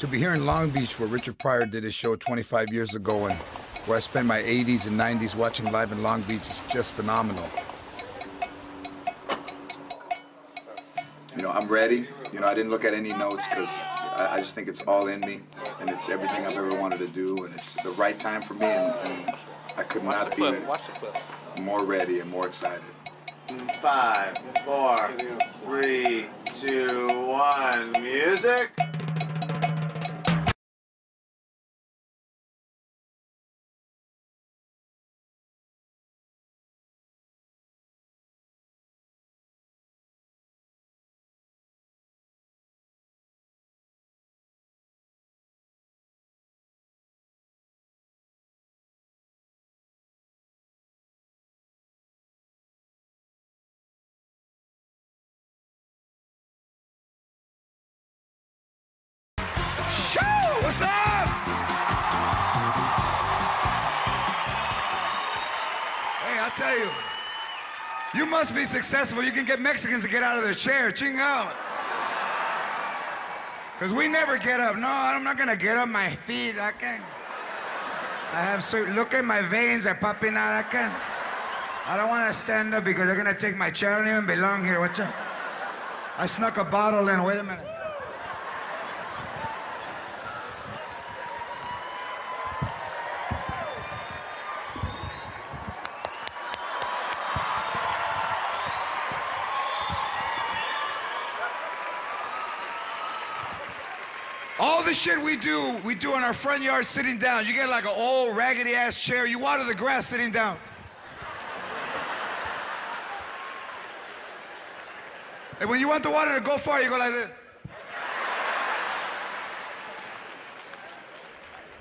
To be here in Long Beach, where Richard Pryor did his show 25 years ago and where I spent my 80s and 90s watching live in Long Beach, is just phenomenal. You know, I'm ready. You know, I didn't look at any notes because I just think it's all in me, and it's everything I've ever wanted to do, and it's the right time for me, and I could not be more ready and more excited. 5, 4, 3, 2, 1, music. What's up? Hey, I'll tell you. You must be successful. You can get Mexicans to get out of their chair. Ching out. Because we never get up. No, I'm not going to get up. My feet, I can't. I have certain... Look at my veins. Are popping out. I can't. I don't want to stand up because they're going to take my chair. I don't even belong here. Watch out. I snuck a bottle in. Wait a minute. Shit we do in our front yard sitting down. You get like an old raggedy ass chair, you water the grass sitting down. And when you want the water to go far, you go like this.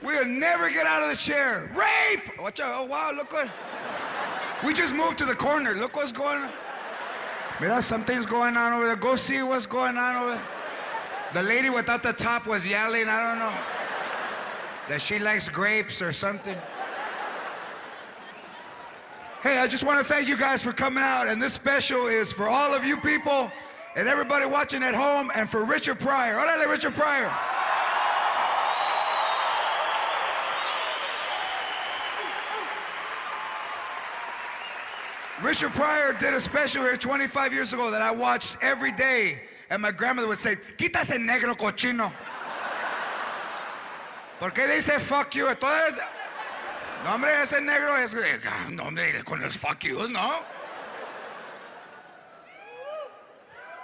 We'll never get out of the chair. Rape! Watch out. Oh wow, look what. We just moved to the corner. Look what's going on. Mira, something's going on over there. Go see what's going on over there. The lady without the top was yelling, I don't know, that she likes grapes or something. Hey, I just want to thank you guys for coming out, and this special is for all of you people and everybody watching at home and for Richard Pryor. Orale, Richard Pryor. Richard Pryor did a special here 25 years ago that I watched every day. And my grandmother would say, "Quita ese negro cochino." ¿Por qué dice fuck you? Entonces, no, hombre, ese negro es... No, hombre, con los fuck yous, no?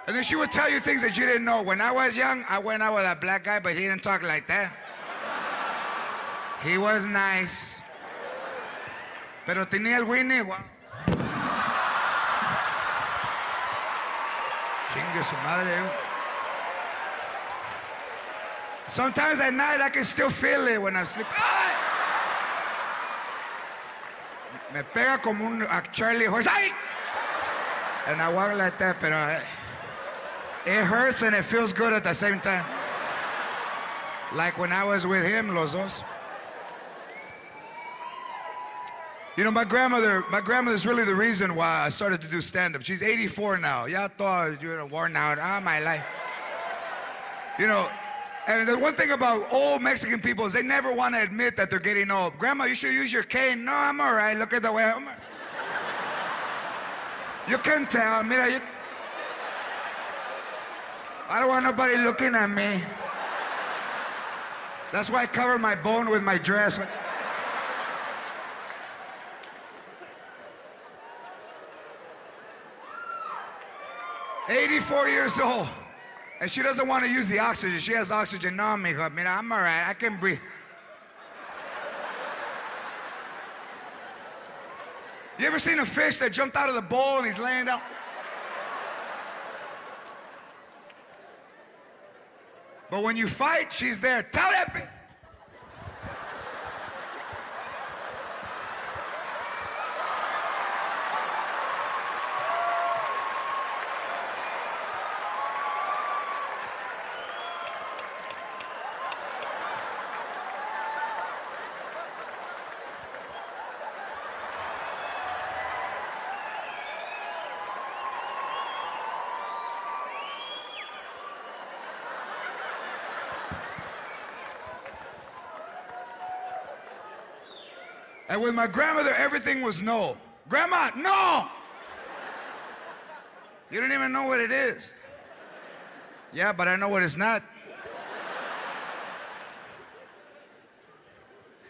And then she would tell you things that you didn't know. When I was young, I went out with a black guy, but he didn't talk like that. He was nice. Pero tenía el Winnie. Sometimes at night I can still feel it when I'm sleeping. Ay! Me pega como un Charlie horse. Ay! And I walk like that, but it hurts and it feels good at the same time. Like when I was with him, los dos. You know, my grandmother's really the reason why I started to do stand-up. She's 84 now. Y'all thought you were worn out. Ah, my life. You know, and the one thing about old Mexican people is they never want to admit that they're getting old. Grandma, you should use your cane. No, I'm all right. Look at the way I'm... You can tell. Mira, you... I don't want nobody looking at me. That's why I cover my bone with my dress. Years old, and she doesn't want to use the oxygen. She has oxygen. No, mijo, mira, I'm all right. I can breathe. You ever seen a fish that jumped out of the bowl and he's laying down? But when you fight, she's there. Tell that bitch. And with my grandmother, everything was no. Grandma, no! You don't even know what it is. Yeah, but I know what it's not.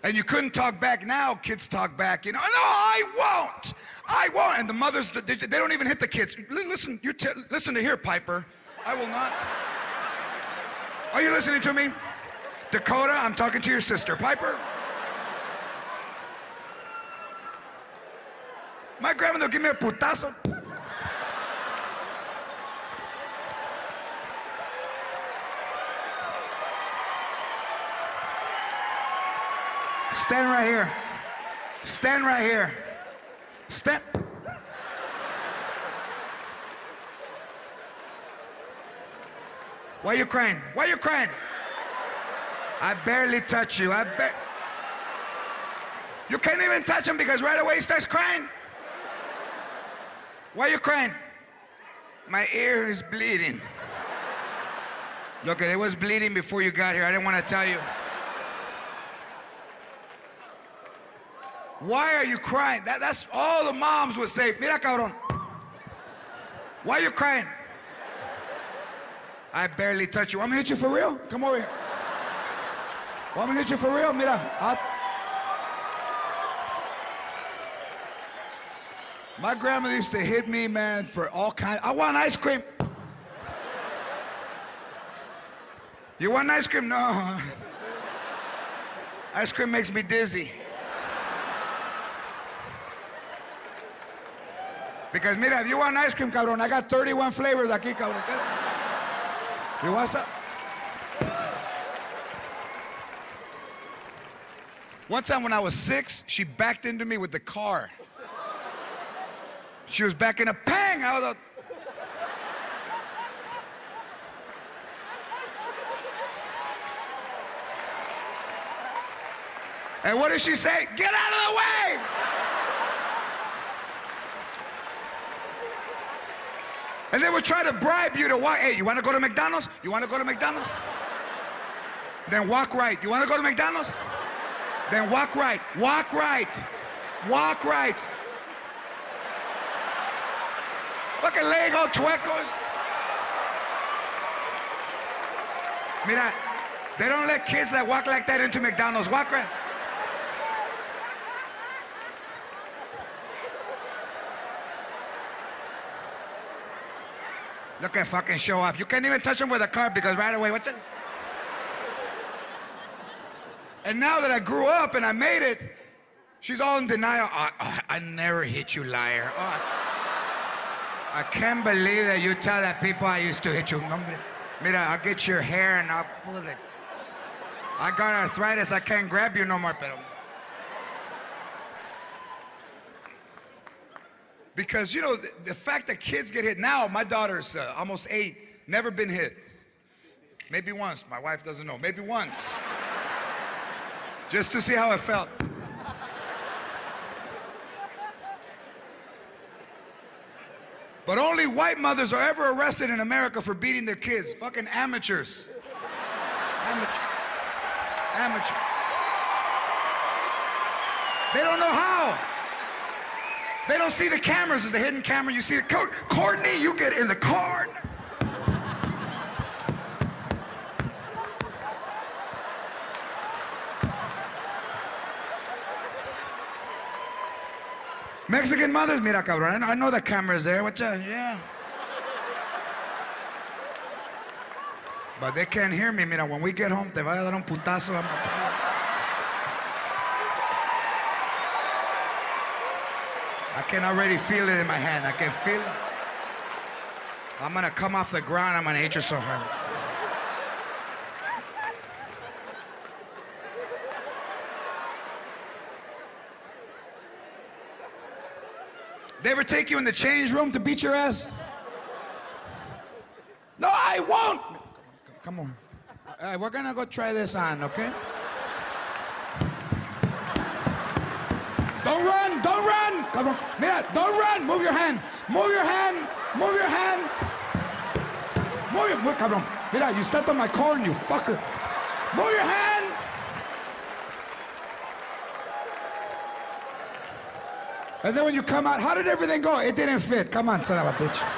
And you couldn't talk back now. Kids talk back, you know. No, I won't. I won't. And the mothers, they don't even hit the kids. Listen, listen to here, Piper. I will not. Are you listening to me? Dakota, I'm talking to your sister. Piper. My grandmother will give me a putazo. Stand right here. Stand right here. Stand. Why are you crying? Why are you crying? I barely touch you. You can't even touch him because right away he starts crying. Why are you crying? My ear is bleeding. Look, it was bleeding before you got here. I didn't want to tell you. Why are you crying? That's all the moms would say. Mira, cabrón. Why are you crying? I barely touch you. I'm going to hit you for real? Come over here. I'm going to hit you for real? Mira. My grandmother used to hit me, man, for all kinds. I want ice cream. You want ice cream? No. Ice cream makes me dizzy. Because, mira, if you want ice cream, cabrón, I got 31 flavors aquí, cabrón. You want some? One time when I was 6, she backed into me with the car. She was backing up, pang! I was like... And what did she say? Get out of the way! And they would try to bribe you to walk. Hey, you want to go to McDonald's? You want to go to McDonald's? Then walk right. You want to go to McDonald's? Then walk right. Walk right. Walk right. Fucking Lego Chuecos. Mira, they don't let kids that walk like that into McDonald's. Walk right. Look at fucking show off. You can't even touch him with a car because right away, what's it? And now that I grew up and I made it, she's all in denial. Oh, I never hit you, liar. Oh, I can't believe that you tell that people I used to hit you. Mira, I'll get your hair and I'll pull it. I got arthritis. I can't grab you no more. Pero. Because, you know, the fact that kids get hit now, my daughter's almost 8, never been hit. Maybe once. My wife doesn't know. Maybe once. Just to see how it felt. But only white mothers are ever arrested in America for beating their kids. Fucking amateurs. Amateurs. They don't know how. They don't see the cameras. There's a hidden camera. You see the coat. Courtney, you get in the car. Mexican mothers, mira, cabrón. I know the camera's there. What's that? Yeah. But they can't hear me. Mira, when we get home, te va a dar un putazo. I'm gonna tell you. I can already feel it in my hand. I can feel it. I'm going to come off the ground. I'm going to hit you so hard. They ever take you in the change room to beat your ass? No, I won't. Come on. All right, we're going to go try this on, okay? Don't run. Don't run. Come on. Mira, don't run. Move your hand. Move your hand. Move your hand. Move your... Cabrón. Mira, you stepped on my corn, you fucker. Move your hand. And then when you come out, how did everything go? It didn't fit. Come on, son of a bitch.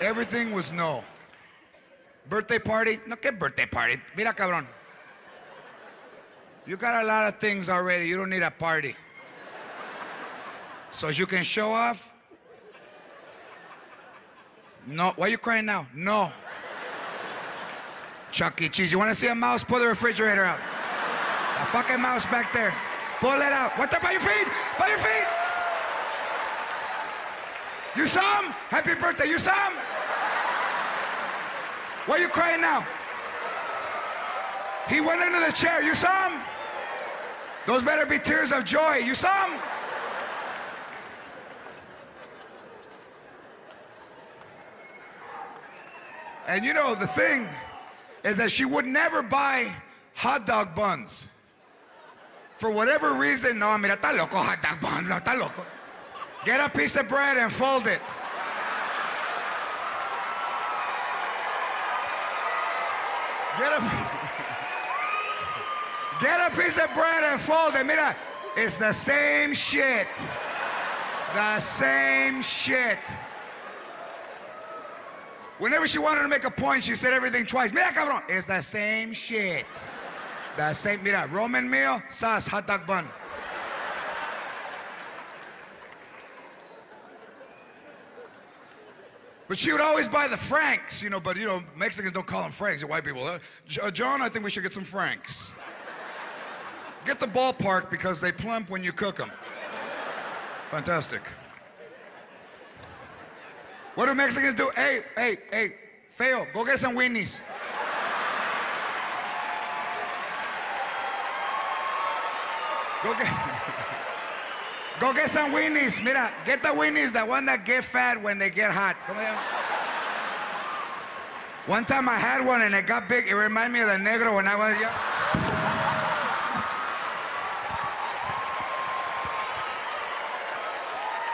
Everything was no. Birthday party? No, ¿qué birthday party? Mira, cabrón. You got a lot of things already. You don't need a party. So you can show off? No. Why are you crying now? No. Chuck E. Cheese. You want to see a mouse? Pull the refrigerator out. A fucking mouse back there. Pull it out. What's up by your feet? By your feet. You saw him? Happy birthday. You saw him? Why are you crying now? He went into the chair. You saw him? Those better be tears of joy. You saw him? And you know, the thing is that she would never buy hot dog buns. For whatever reason, no, mira, está loco, hot dog buns, no, está loco. Get a piece of bread and fold it. Get a piece of bread and fold it. Mira, it's the same shit. The same shit. Whenever she wanted to make a point, she said everything twice. Mira, cabrón. It's the same shit. The same, mira, Roman meal, sauce, hot dog bun. But she would always buy the Franks, you know, but, you know, Mexicans don't call them Franks, white people. John, I think we should get some Franks. Get the ballpark because they plump when you cook them. Fantastic. What do Mexicans do? Hey, Feo, go get some weenies. Go get some weenies. Mira, get the weenies, the one that get fat when they get hot. One time I had one and it got big. It reminded me of the negro when I was young.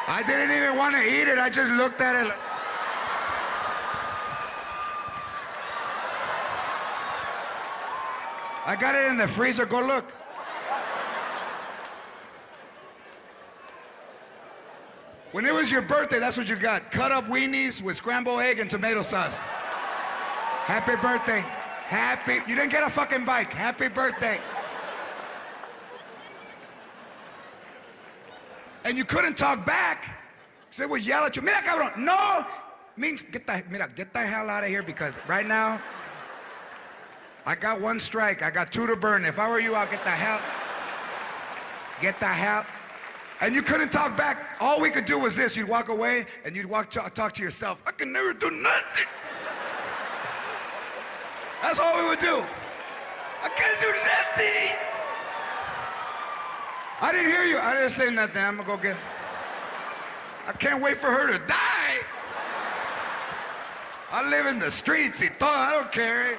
I didn't even want to eat it. I just looked at it. I got it in the freezer. Go look. When it was your birthday, that's what you got. Cut up weenies with scrambled egg and tomato sauce. Happy birthday. Happy. You didn't get a fucking bike. Happy birthday. And you couldn't talk back. So they would yell at you. Mira, cabrón. No. Means get the hell out of here because right now, I got one strike. I got two to burn. If I were you, I'll get the hell. Get the hell. And you couldn't talk back. All we could do was this. You'd walk away and you'd talk to yourself. I can never do nothing. That's all we would do. I can't do nothing. I didn't hear you. I didn't say nothing. I'm going to go get it. I can't wait for her to die. I live in the streets. I don't care.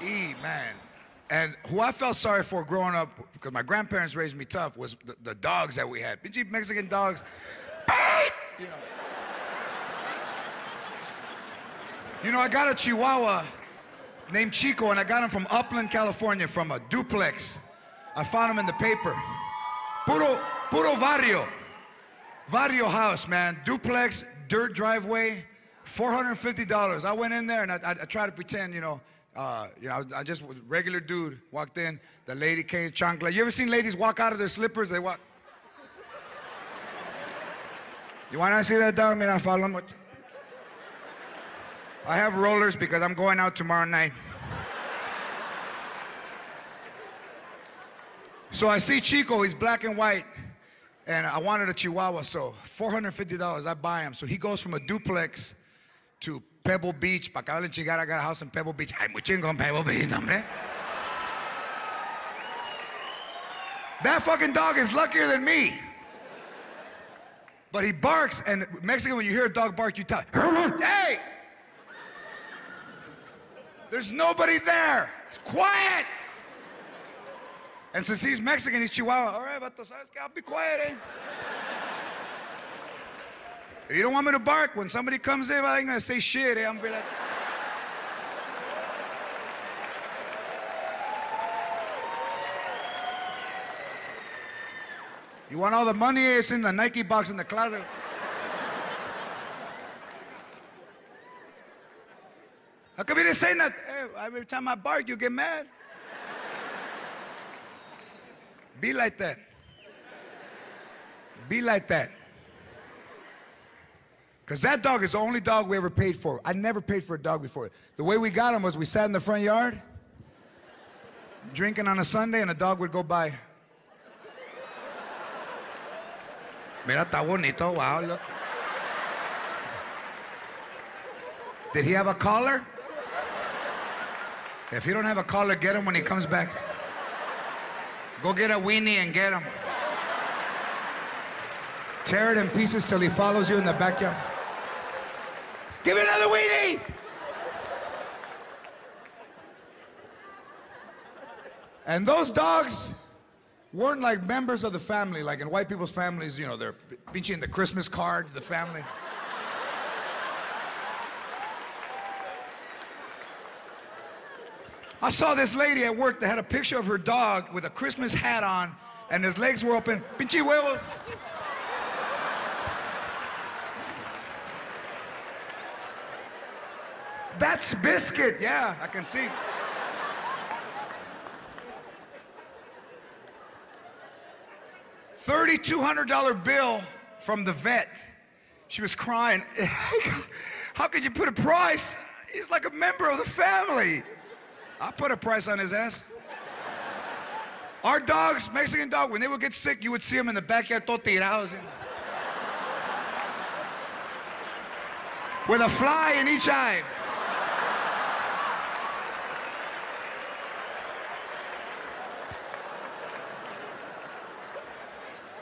Man. And who I felt sorry for growing up, because my grandparents raised me tough, was the dogs that we had. Big Mexican dogs. You know. You know, I got a Chihuahua named Chico, and I got him from Upland, California, from a duplex. I found him in the paper. Puro barrio. Barrio house, man. Duplex, dirt driveway, $450. I went in there and I tried to pretend, I just regular dude walked in. The lady came, chancla. You ever seen ladies walk out of their slippers? They walk. You want to see that dog? Man, I follow him. I have rollers because I'm going out tomorrow night. So I see Chico, he's black and white, and I wanted a Chihuahua, so $450, I buy him. So he goes from a duplex to Pebble Beach. I got a house in Pebble Beach. I'm chingón Pebble Beach, hombre. That fucking dog is luckier than me. But he barks, and Mexican, when you hear a dog bark, you tell, hey! There's nobody there. It's quiet. And since he's Mexican, he's Chihuahua. All right, vato, sabes que I'll be quiet, eh? If you don't want me to bark, when somebody comes in, I ain't gonna say shit, eh? I'm gonna be like. You want all the money? It's in the Nike box in the closet. How come you didn't say nothing? Hey, every time I bark, you get mad. Be like that. Be like that. Because that dog is the only dog we ever paid for. I never paid for a dog before. The way we got him was we sat in the front yard, drinking on a Sunday, and a dog would go by. Mira, está bonito. Wow, look. Did he have a collar? If he don't have a collar, get him when he comes back. Go get a weenie and get him. Tear it in pieces till he follows you in the backyard. Give me another weenie! And those dogs weren't like members of the family, like in white people's families, you know, they're pinching the Christmas card, the family. I saw this lady at work that had a picture of her dog with a Christmas hat on, and his legs were open. Pinche huevos. That's Biscuit. Yeah, I can see. $3,200 bill from the vet. She was crying. How could you put a price? He's like a member of the family. I put a price on his ass. Our dogs, Mexican dog, when they would get sick, you would see them in the backyard, tirados, with a fly in each eye.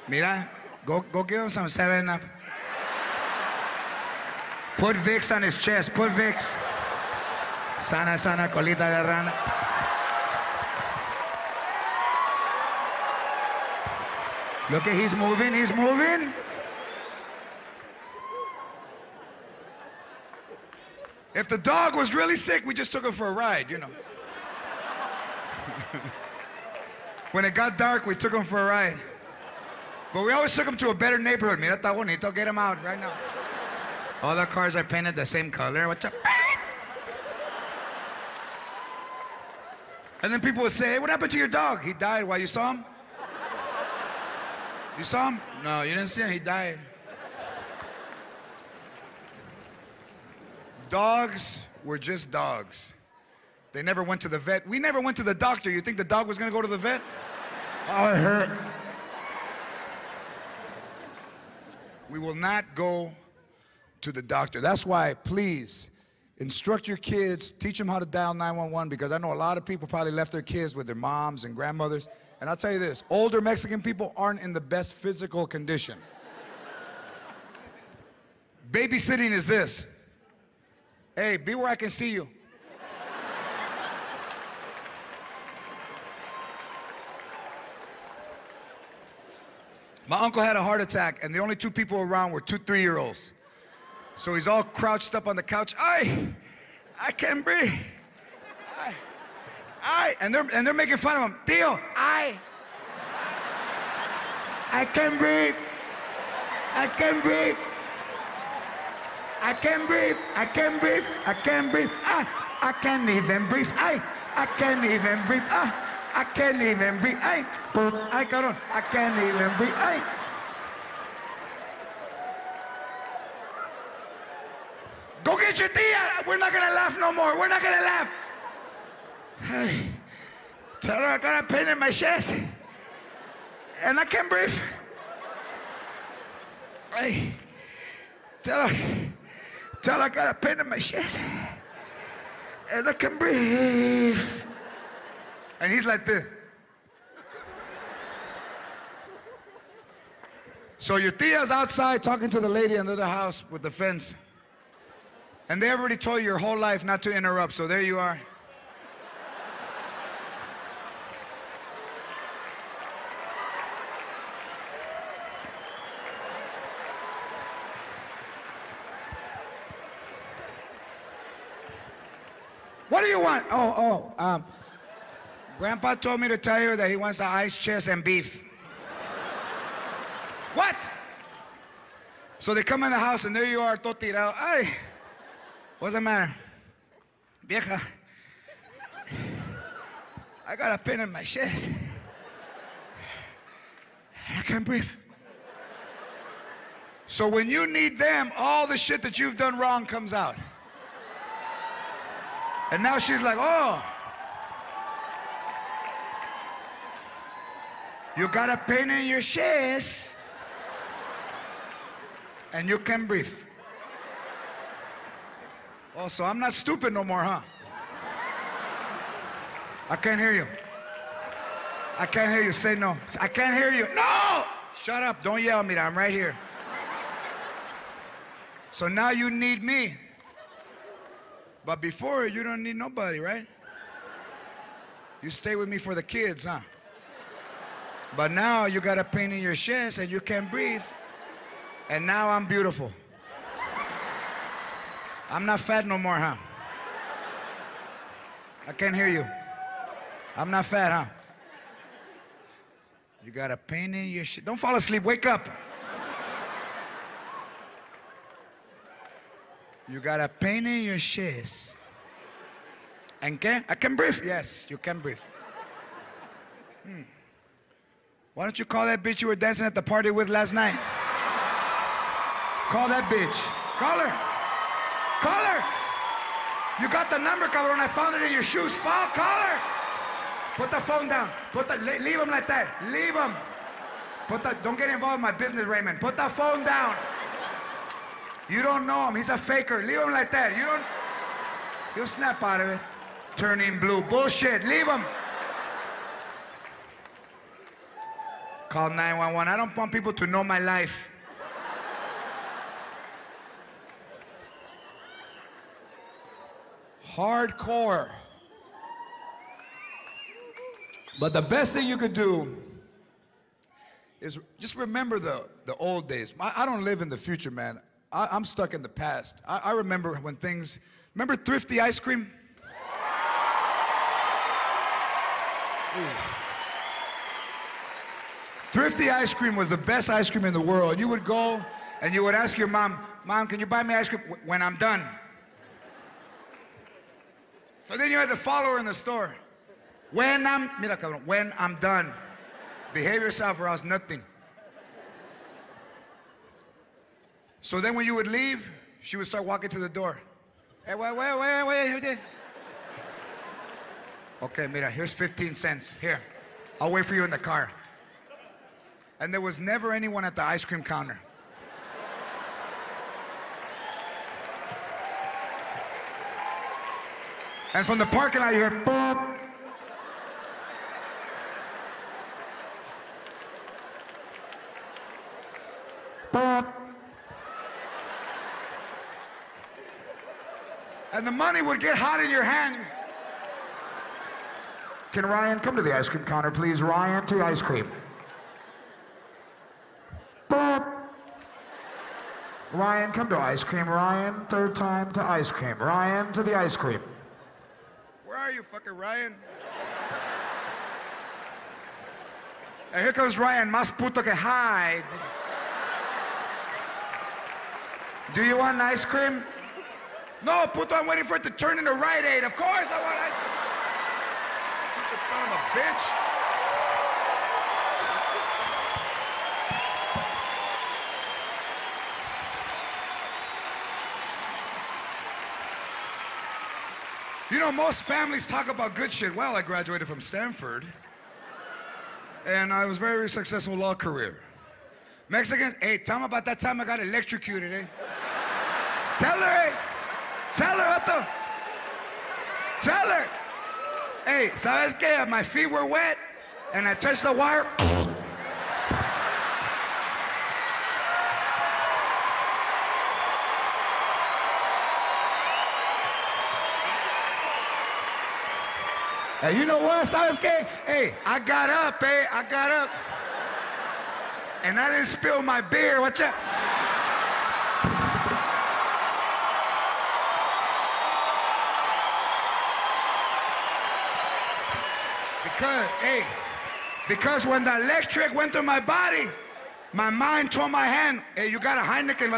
Mira, go give him some 7-Up. Put Vicks on his chest, put Vicks. Sana, sana, colita de rana. Look at, he's moving, he's moving. If the dog was really sick, we just took him for a ride, you know. When it got dark, we took him for a ride. But we always took him to a better neighborhood. Mira, está bonito. Get him out right now. All the cars are painted the same color. What's up? And then people would say, hey, what happened to your dog? He died. Why, you saw him? You saw him? No, you didn't see him. He died. Dogs were just dogs. They never went to the vet. We never went to the doctor. You think the dog was going to go to the vet? Oh, it hurt. We will not go to the doctor. That's why, please, instruct your kids, teach them how to dial 911, because I know a lot of people probably left their kids with their moms and grandmothers. And I'll tell you this, older Mexican people aren't in the best physical condition. Babysitting is this. Hey, be where I can see you. My uncle had a heart attack, and the only two people around were two 3-year-olds. So he's all crouched up on the couch. I can't breathe. And they're making fun of him. Tío, I can't breathe. I can't breathe. I can't breathe. I can't breathe. I can't breathe. I can't even breathe. I can't even breathe. I can't even breathe. I got on. I can't even breathe. Go get your tia. We're not gonna laugh no more. We're not gonna laugh. Hey, tell her I got a pain in my chest, and I can't breathe. Hey, tell her I got a pain in my chest, and I can't breathe. And he's like this. So your tia's outside talking to the lady in the other house with the fence. And they already told you your whole life not to interrupt, so there you are. What do you want? Grandpa told me to tell you that he wants the ice chest and beef. What? So they come in the house and there you are, todo tirado. Ay, what's the matter? Vieja, I got a pin in my chest. I can't breathe. So when you need them, all the shit that you've done wrong comes out. And now she's like, oh, you got a pain in your chest, and you can't breathe. Oh, so I'm not stupid no more, huh? I can't hear you. I can't hear you. Say no. I can't hear you. No! Shut up. Don't yell at me. I'm right here. So now you need me. But before, you don't need nobody, right? You stay with me for the kids, huh? But now you got a pain in your chest and you can't breathe. And now I'm beautiful. I'm not fat no more, huh? I can't hear you. I'm not fat, huh? You got a pain in your chest. Don't fall asleep. Wake up. You got a pain in your chest. And can I can breathe? Yes, you can breathe. Why don't you call that bitch you were dancing at the party with last night? Call that bitch. Call her. Call her. You got the number, cabrón. I found it in your shoes. Fall, call her. Put the phone down. Leave him like that. Leave him. Don't get involved in my business, Raymond. Put the phone down. You don't know him. He's a faker. Leave him like that. You don't. He'll snap out of it. Turning blue. Bullshit. Leave him. Call 911. I don't want people to know my life. Hardcore. But the best thing you could do is just remember the old days. I don't live in the future, man. I'm stuck in the past. I remember when things... Remember Thrifty ice cream? Ooh. Thrifty ice cream was the best ice cream in the world. You would go and you would ask your mom, Mom, can you buy me ice cream when I'm done? So then you had to follow her in the store. When I'm done, behave yourself or else nothing. So then when you would leave, she would start walking to the door. Hey, wait. Okay, mira, here's 15 cents. Here, I'll wait for you in the car. And there was never anyone at the ice cream counter. And from the parking lot, you heard, boop. Boop. And the money would get hot in your hand. Can Ryan come to the ice cream counter, please? Ryan, to ice cream. Ryan, come to ice cream. Ryan, third time to ice cream. Ryan, to the ice cream. Where are you, fucking Ryan? And here comes Ryan, mas puto que hide. Do you want ice cream? No, puto, I'm waiting for it to turn into Rite Aid. Of course I want ice cream. Stupid son of a bitch. You know, most families talk about good shit. Well, I graduated from Stanford, and I was very successful law career. Mexicans, hey, tell them about that time I got electrocuted, eh? Tell her, eh? Tell her, what the? Tell her. Hey, ¿sabes qué? My feet were wet, and I touched the wire. Hey, you know what? ¿Sabes qué? Hey, I got up, eh? I got up. And I didn't spill my beer. Watch out. Because when the electric went through my body, My mind told my hand, hey, you got a Heineken.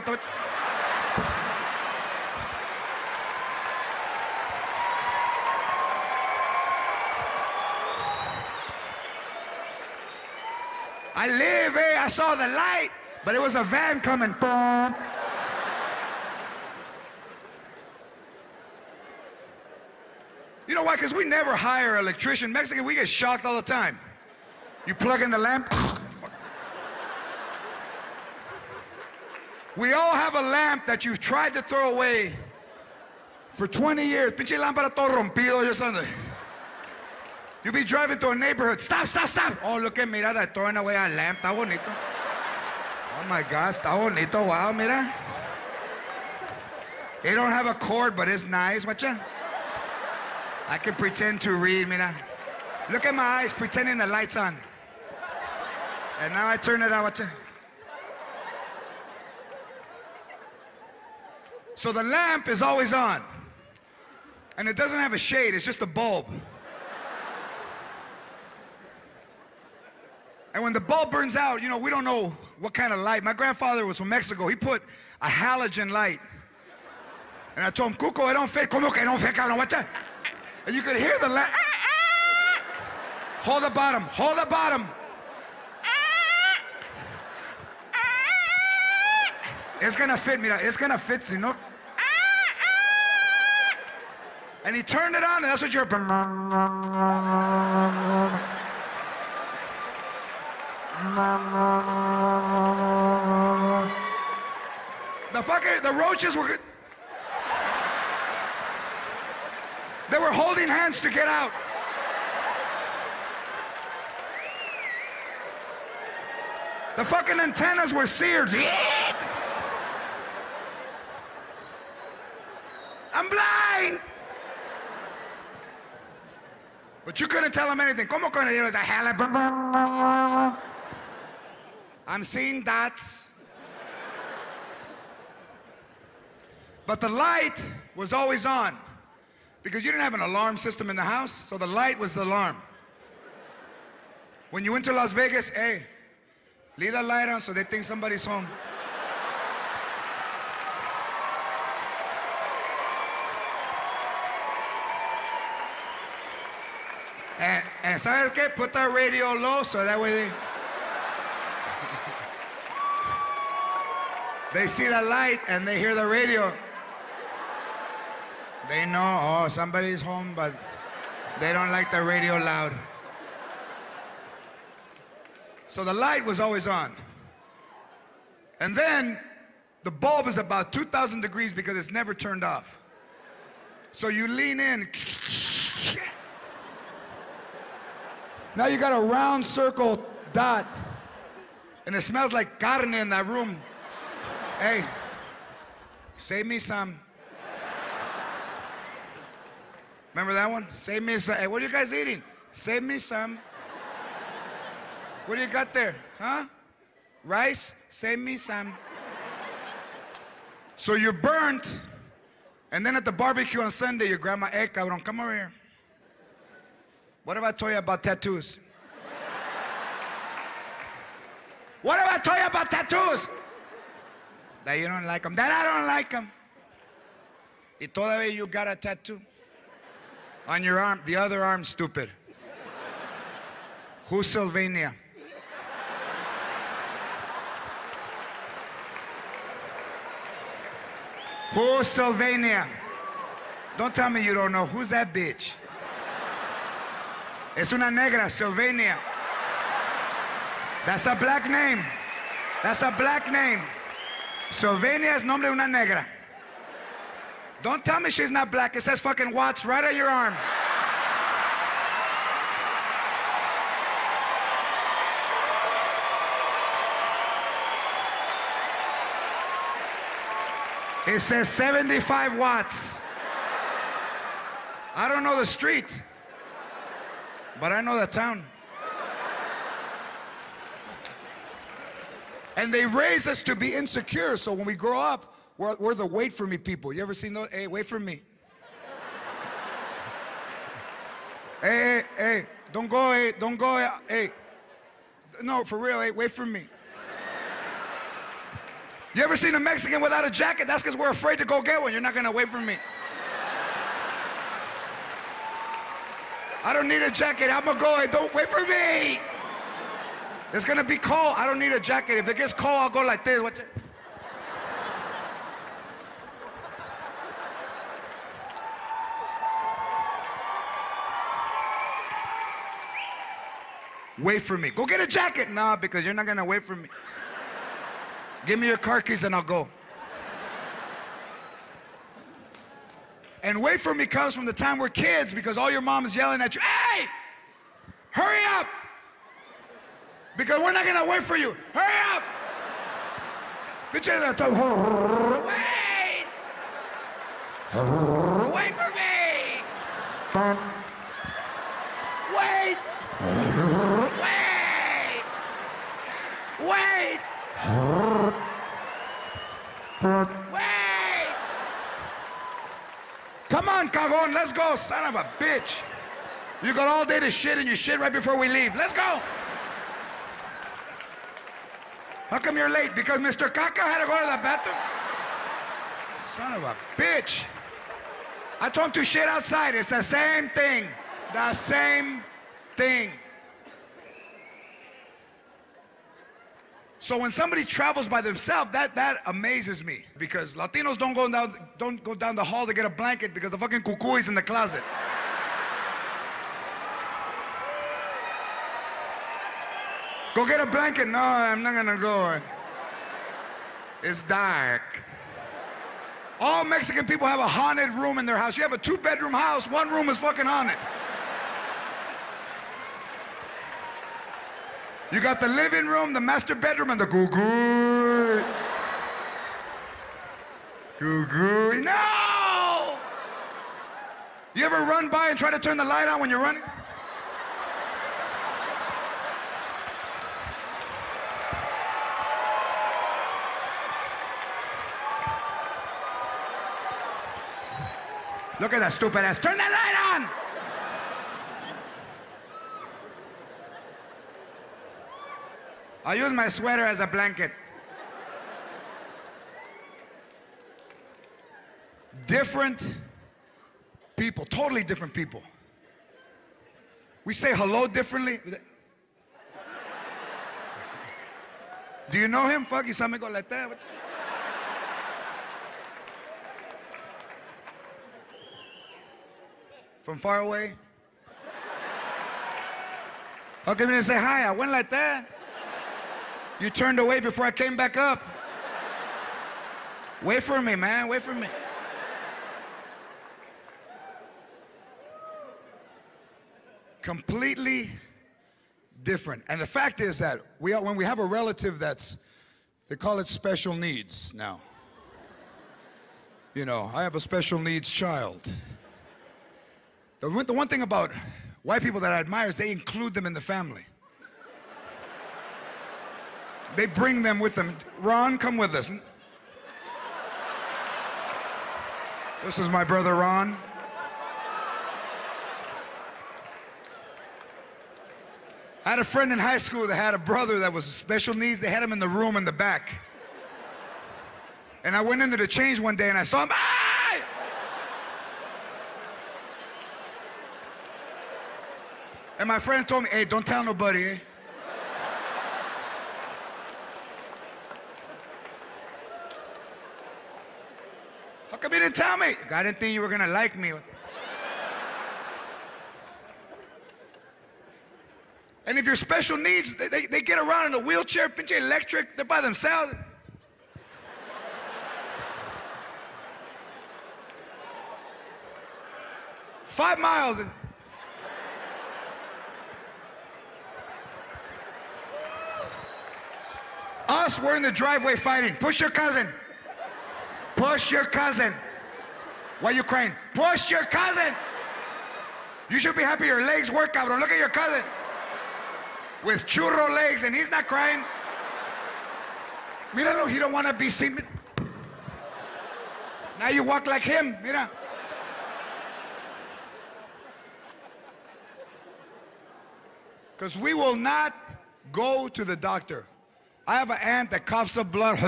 I live, hey, I saw the light, but it was a van coming. Boom. You know why? Because we never hire an electrician. Mexican, we get shocked all the time. You plug in the lamp. We all have a lamp that you've tried to throw away for 20 years. Pinche lámpara todo rompido or something. You be driving to a neighborhood. Stop, stop, stop. Oh, look at mira, they're throwing away a lamp. Está bonito. Oh, my God. Está bonito. Wow, mira. They don't have a cord, but it's nice. Watcha? I can pretend to read, mira. Look at my eyes pretending the light's on. And now I turn it on, watcha. So the lamp is always on. And it doesn't have a shade, it's just a bulb. And when the bulb burns out, you know, we don't know what kind of light. My grandfather was from Mexico. He put a halogen light. And I told him, Cuco, it don't fit. Como que no fit, cabrón, watcha. And you could hear the lamp. Ah, ah. Hold the bottom, hold the bottom. Ah, ah. It's gonna fit, mira, it's gonna fit, you know? Ah, ah. And he turned it on, and that's what you're... The roaches were... They were holding hands to get out. The fucking antennas were seared. I'm blind. But you couldn't tell him anything. Como con el a halibut. I'm seeing dots. But the light was always on. Because you didn't have an alarm system in the house, so the light was the alarm. When you went to Las Vegas, hey, leave the light on so they think somebody's home. And ¿sabes qué? Put that radio low so that way they see the light and they hear the radio. They know, oh, somebody's home, but they don't like the radio loud. So the light was always on. And then the bulb is about 2,000 degrees because it's never turned off. So you lean in. Now you got a round circle dot, and it smells like carne in that room. Hey, save me some. Remember that one? Save me some. Hey, what are you guys eating? Save me some. What do you got there? Huh? Rice? Save me some. So you're burnt, and then at the barbecue on Sunday, your grandma, hey, cabrón, come over here. What if I told you about tattoos? What if I told you about tattoos? That you don't like them. That I don't like them. Y todavía you got a tattoo. On your arm, the other arm, stupid. Who's Sylvania? Who's Sylvania? Don't tell me you don't know. Who's that bitch? Es una negra, Sylvania. That's a black name. That's a black name. Sylvania es nombre de una negra. Don't tell me she's not black. It says fucking Watts right on your arm. It says 75 Watts. I don't know the street, but I know the town. And they raise us to be insecure, so when we grow up, we're the wait for me people. You ever seen those? Hey, wait for me. Hey, hey, hey, don't go, hey, don't go, hey. No, for real, hey, wait for me. You ever seen a Mexican without a jacket? That's because we're afraid to go get one. You're not going to wait for me. I don't need a jacket. I'm going to go. Hey, don't wait for me. It's going to be cold. I don't need a jacket. If it gets cold, I'll go like this. What? Wait for me. Go get a jacket. Nah, because you're not going to wait for me. Give me your car keys and I'll go. And wait for me comes from the time we're kids because all your mom is yelling at you, hey, hurry up. Because we're not going to wait for you. Hurry up. Wait. Wait for me. Wait. Wait! Wait! Wait! Come on, Cagon, let's go, son of a bitch. You got all day to shit and you shit right before we leave. Let's go! How come you're late? Because Mr. Caca had to go to the bathroom? Son of a bitch. I told him to shit outside. It's the same thing. The same thing. So when somebody travels by themselves, that amazes me because Latinos don't go down the hall to get a blanket because the fucking cuckoo is in the closet. Go get a blanket. No, I'm not gonna go. It's dark. All Mexican people have a haunted room in their house. You have a 2-bedroom house, one room is fucking haunted. You got the living room, the master bedroom, and the goo-goo. Goo-goo. No! You ever run by and try to turn the light on when you're running? Look at that stupid ass. Turn that light on! I use my sweater as a blanket. Different people, totally different people. We say hello differently. Do you know him? Fuck, you saw me go like that. From far away. How come you didn't say hi? I went like that. You turned away before I came back up. Wait for me, man. Wait for me. Completely different. And the fact is that when we have a relative that's, they call it special needs now. You know, I have a special needs child. The one thing about white people that I admire is they include them in the family. They bring them with them. Ron, come with us. This is my brother, Ron. I had a friend in high school that had a brother that was special needs. They had him in the room in the back. And I went into the change one day and I saw him. Ah! And my friend told me, hey, don't tell nobody, eh? How come you didn't tell me? I didn't think you were gonna like me. And if your special needs, they get around in a wheelchair, pinche electric, they're by themselves. $5 miles. Us, we're in the driveway fighting. Push your cousin. Push your cousin. Why are you crying? Push your cousin. You should be happy your legs work, cabrón. Look at your cousin. With churro legs and he's not crying. Míralo, he don't want to be seen. Now you walk like him, mira. Because we will not go to the doctor. I have an aunt that coughs up blood.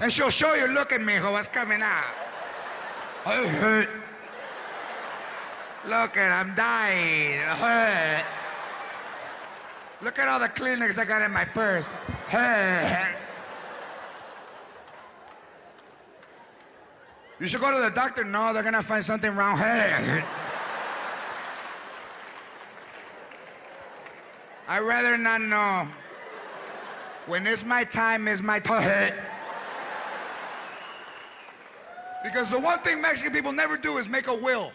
and she'll show you, look at me, what's coming out. I hurt. Look at, I'm dying. I hurt. Look at all the Kleenex I got in my purse. Hurt. You should go to the doctor. No, they're gonna find something wrong. Hurt. I'd rather not know. When it's my time, it's my time. Because the one thing Mexican people never do is make a will.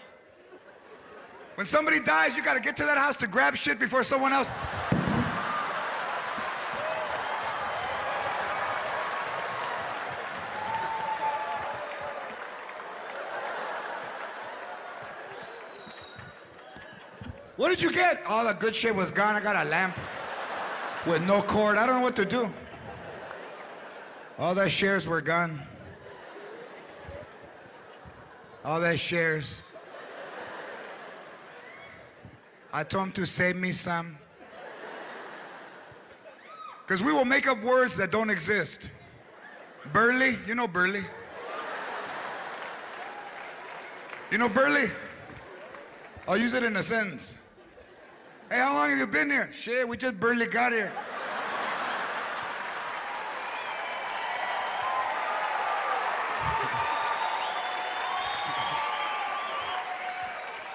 When somebody dies, you gotta get to that house to grab shit before someone else. What did you get? All the good shit was gone. I got a lamp with no cord. I don't know what to do. All the shares were gone. All the shares. I told him to save me some. Because we will make up words that don't exist. Burley, you know Burley. You know Burley? I'll use it in a sentence. Hey, how long have you been here? Shit, we just barely got here.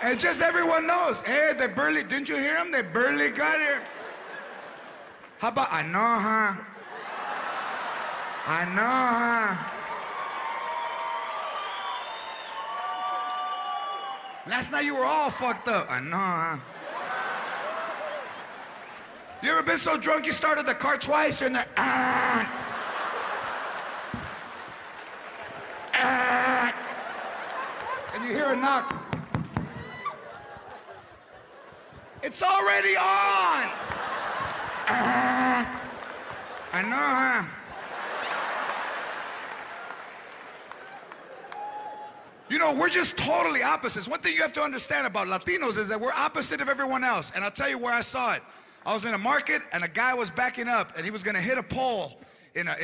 And just everyone knows, hey, they barely, didn't you hear them? They barely got here. How about, I know, huh? I know, huh? Last night you were all fucked up. I know, huh? You ever been so drunk you started the car twice? You're in there, and you hear a knock. It's already on. I know, huh? You know, we're just totally opposites. One thing you have to understand about Latinos is that we're opposite of everyone else. And I'll tell you where I saw it. I was in a market, and a guy was backing up, and he was gonna hit a pole in a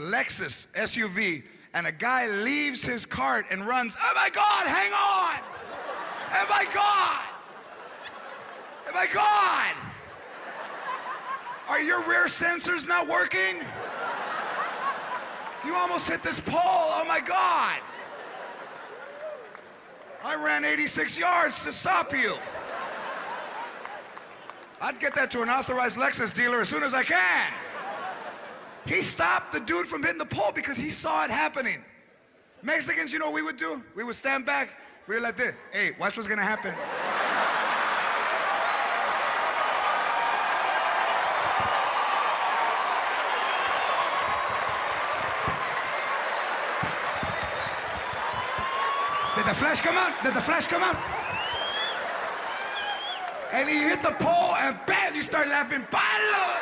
Lexus SUV, and a guy leaves his cart and runs, oh my God, hang on! Oh my God! Oh my God! Are your rear sensors not working? You almost hit this pole, oh my God! I ran 86 yards to stop you. I'd get that to an authorized Lexus dealer as soon as I can. He stopped the dude from hitting the pole because he saw it happening. Mexicans, you know what we would do? We would stand back, we were like this. Hey, watch what's gonna happen. Did the flash come out? Did the flash come out? And he hit the pole, and bam, you start laughing. Palo!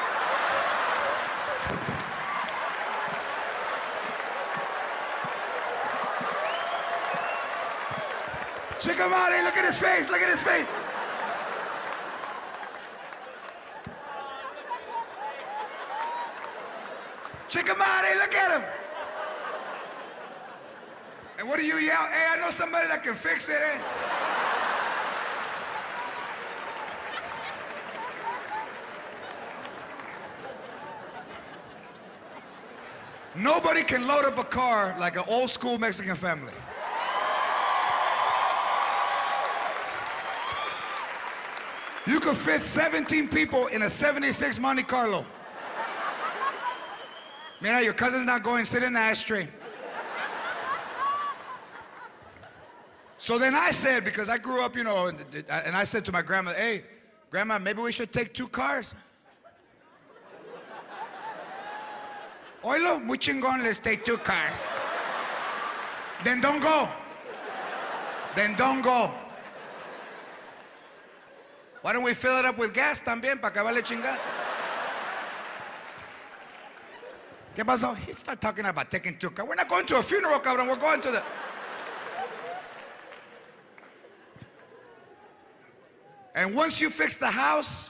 Check him out, hey, look at his face, look at his face. Check him out, hey, look at him. And what do you yell? Hey, I know somebody that can fix it, eh? Nobody can load up a car like an old school Mexican family. You could fit 17 people in a 76 Monte Carlo. Mira, your cousin's not going, sit in the ashtray. So then I said, because I grew up, you know, and I said to my grandma, hey, grandma, maybe we should take two cars. Oilo, muy chingón, let's take two cars. Then don't go. Then don't go. Why don't we fill it up with gas también, para que vale chingar? ¿Qué pasó? He started talking about taking two cars. We're not going to a funeral, cabrón, we're going to the... And once you fix the house,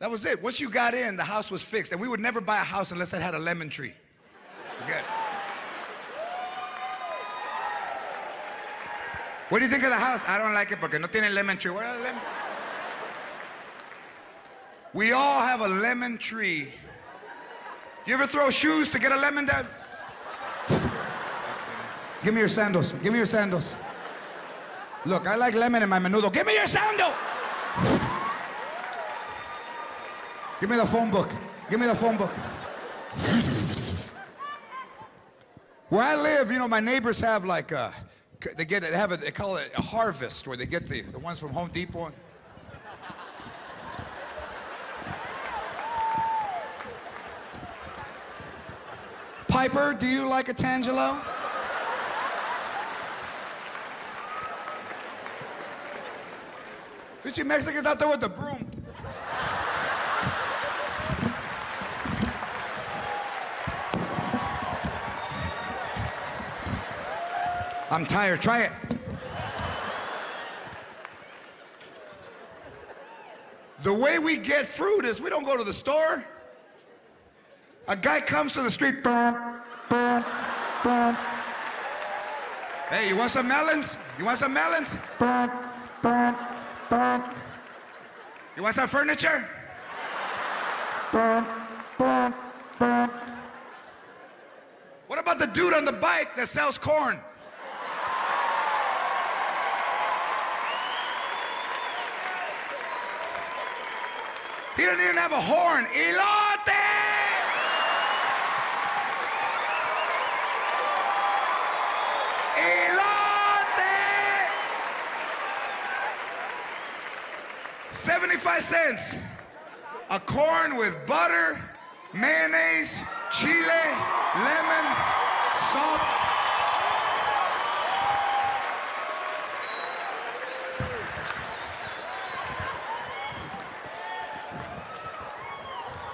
that was it. Once you got in, the house was fixed. And we would never buy a house unless it had a lemon tree. Forget it. What do you think of the house? I don't like it because no tiene lemon tree. What are the lemon? We all have a lemon tree. You ever throw shoes to get a lemon down? Give me your sandals. Give me your sandals. Look, I like lemon in my menudo. Give me your sandal! Give me the phone book. Give me the phone book. Where I live, you know, my neighbors have like a, they call it a harvest, where they get the ones from Home Depot. And Piper, do you like a Tangelo? Bitch, you Mexicans out there with the broom. I'm tired. Try it. The way we get fruit is we don't go to the store. A guy comes to the street. Bum, bum, bum. Hey, you want some melons? You want some melons? Bum, bum, bum. You want some furniture? Bum, bum, bum. What about the dude on the bike that sells corn? He doesn't even have a horn. Elote! Elote! 75 cents. A corn with butter, mayonnaise, chile, lemon, salt.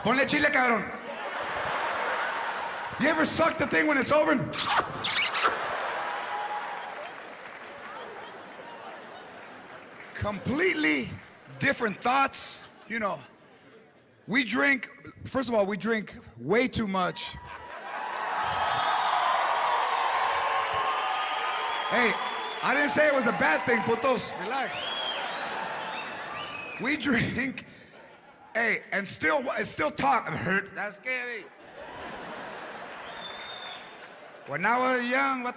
Ponle chile, cabrón. You ever suck the thing when it's over? Completely different thoughts. You know, we drink, first of all, we drink way too much. Hey, I didn't say it was a bad thing, putos. Relax. We drink. Hey, and still talk. That's scary. When I was young, what?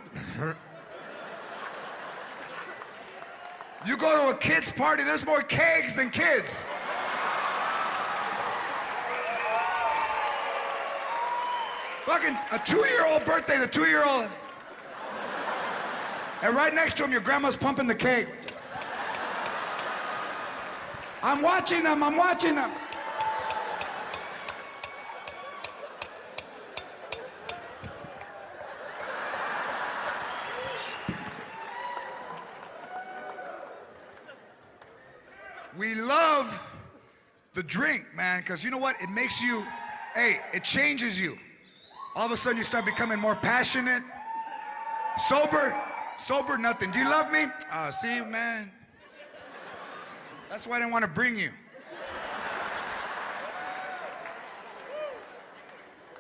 You go to a kid's party, there's more kegs than kids. Fucking a 2-year-old birthday, the 2-year-old. And right next to him, your grandma's pumping the keg. I'm watching them, I'm watching them. We love the drink, man, because you know what? It makes you, hey, it changes you. All of a sudden, you start becoming more passionate, sober nothing. Do you love me? Oh, see, man. That's why I didn't want to bring you.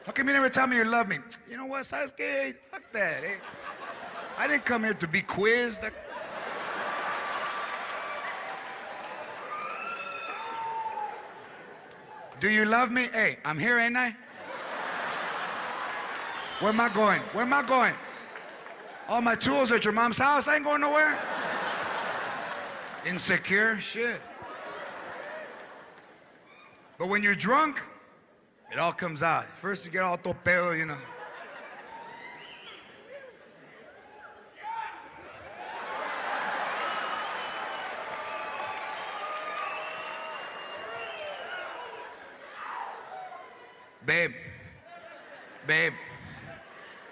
How come you never tell me you love me? You know what, Sasuke? Fuck that, eh? I didn't come here to be quizzed. Do you love me? Hey, I'm here, ain't I? Where am I going? Where am I going? All my tools are at your mom's house. I ain't going nowhere. Insecure? Shit. But when you're drunk, it all comes out. First you get all topeo, you know. Babe, babe,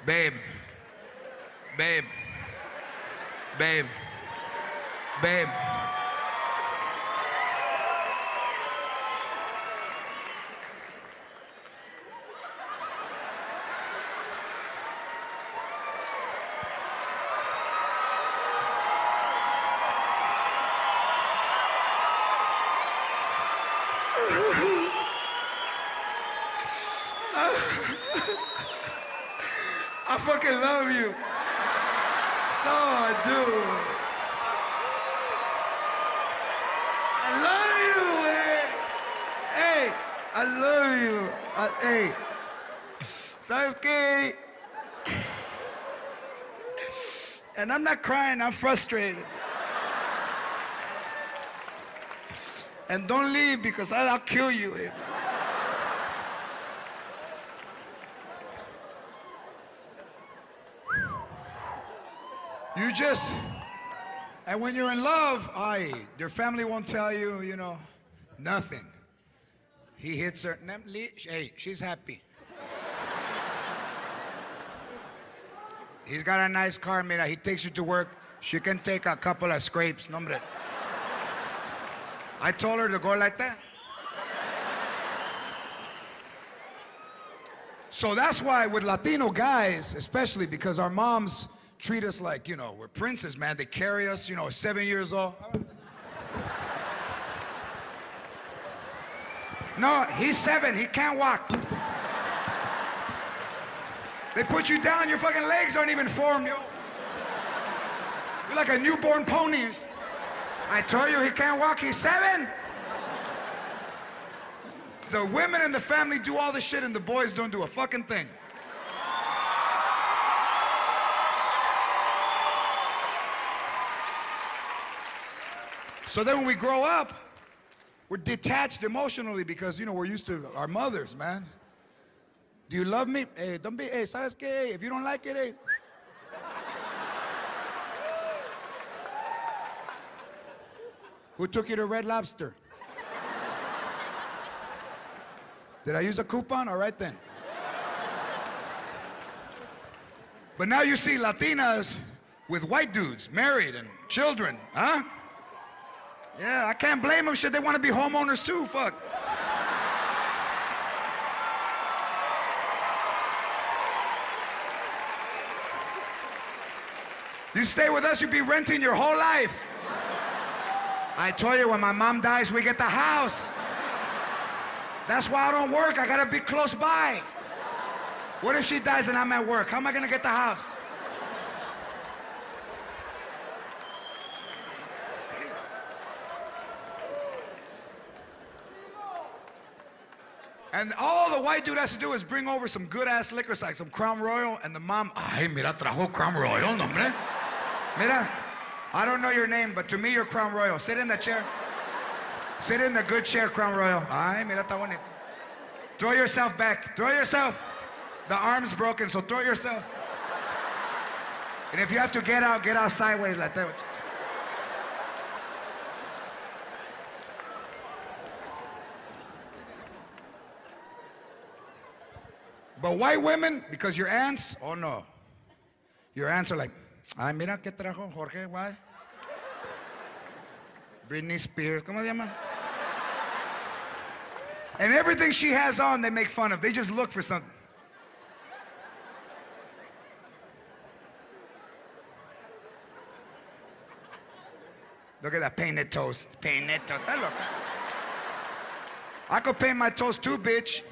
babe, babe, babe, babe. I fucking love you. No, I do. I love you. Hey, ¿sabes qué? And I'm not crying, I'm frustrated. And don't leave because I'll kill you. You just, and when you're in love, your family won't tell you, you know, nothing. He hits her, hey, she's happy. He's got a nice car, mira, he takes you to work. She can take a couple of scrapes, no hombre. I told her to go like that. So that's why with Latino guys, especially because our moms treat us like, you know, we're princes, man. They carry us, you know, 7 years old. No, he's 7, he can't walk. They put you down, your fucking legs aren't even formed, yo. You're like a newborn pony. I told you he can't walk, he's 7. The women in the family do all the shit and the boys don't do a fucking thing. So then when we grow up, we're detached emotionally because, you know, we're used to our mothers, man. Do you love me? Hey, don't be, hey, ¿sabes qué? Hey, if you don't like it, hey. Who took you to Red Lobster? Did I use a coupon? All right then. But now you see Latinas with white dudes, married and children, huh? Yeah, I can't blame them, shit, they want to be homeowners too, fuck. You stay with us, you'll be renting your whole life. I told you, when my mom dies, we get the house. That's why I don't work, I gotta be close by. What if she dies and I'm at work? How am I gonna get the house? And all the white dude has to do is bring over some good-ass liquors, like some Crown Royal, and the mom, ay, mira, trajo Crown Royal, no, hombre. Mira, I don't know your name, but to me, you're Crown Royal. Sit in the chair. Sit in the good chair, Crown Royal. Ay, mira, está bonito. Throw yourself back. Throw yourself. The arm's broken, so throw yourself. And if you have to get out sideways like that. But white women, because your aunts, oh no. Your aunts are like, ay, mira que trajo Jorge, why? Britney Spears, ¿cómo se llama? And everything she has on, they make fun of. They just look for something. Look at that, painted toes. Painted toes, that look. I could paint my toes too, bitch.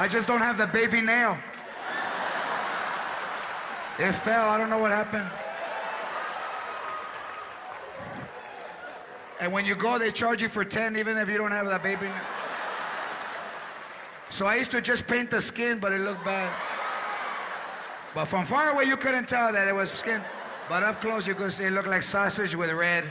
I just don't have the baby nail. It fell, I don't know what happened. And when you go, they charge you for 10, even if you don't have that baby nail. So I used to just paint the skin, but it looked bad. But from far away, you couldn't tell that it was skin. But up close, you could see it looked like sausage with red.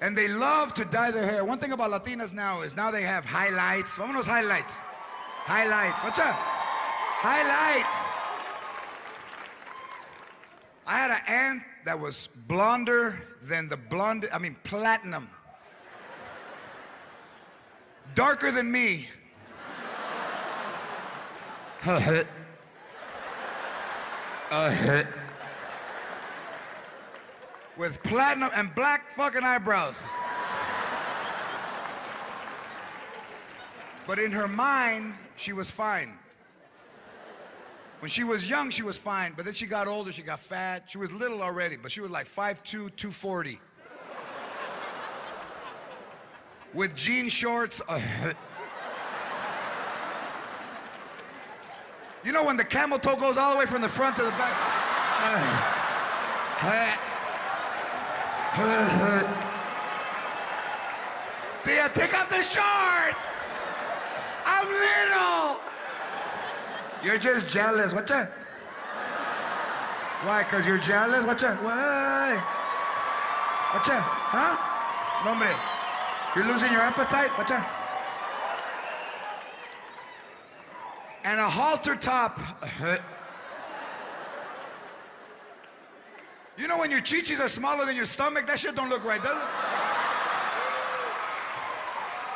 And they love to dye their hair. One thing about Latinas now is now they have highlights. Vámonos highlights. Highlights. What's up? Highlights. I had an aunt that was blonder than the blonde, I mean platinum. Darker than me. With platinum and black fucking eyebrows. But in her mind, she was fine. When she was young, she was fine, but then she got older, she got fat. She was little already, but she was like 5'2", 240. With jean shorts. You know when the camel toe goes all the way from the front to the back? Thea, take off the shorts! I'm little! You're just jealous, what's that? Why, because you're jealous? What's that? Why? What's that? Huh? No, hombre. You're losing your appetite? What's that? And a halter top. You know when your chichis are smaller than your stomach? That shit don't look right, does it?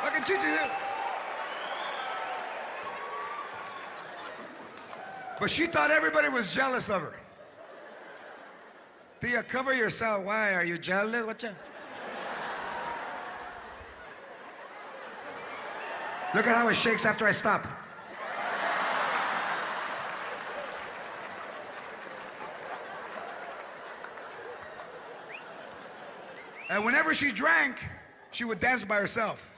Fucking chichis. But she thought everybody was jealous of her. Thea, cover yourself. Why? Are you jealous? What's that? Look at how it shakes after I stop. And whenever she drank, she would dance by herself.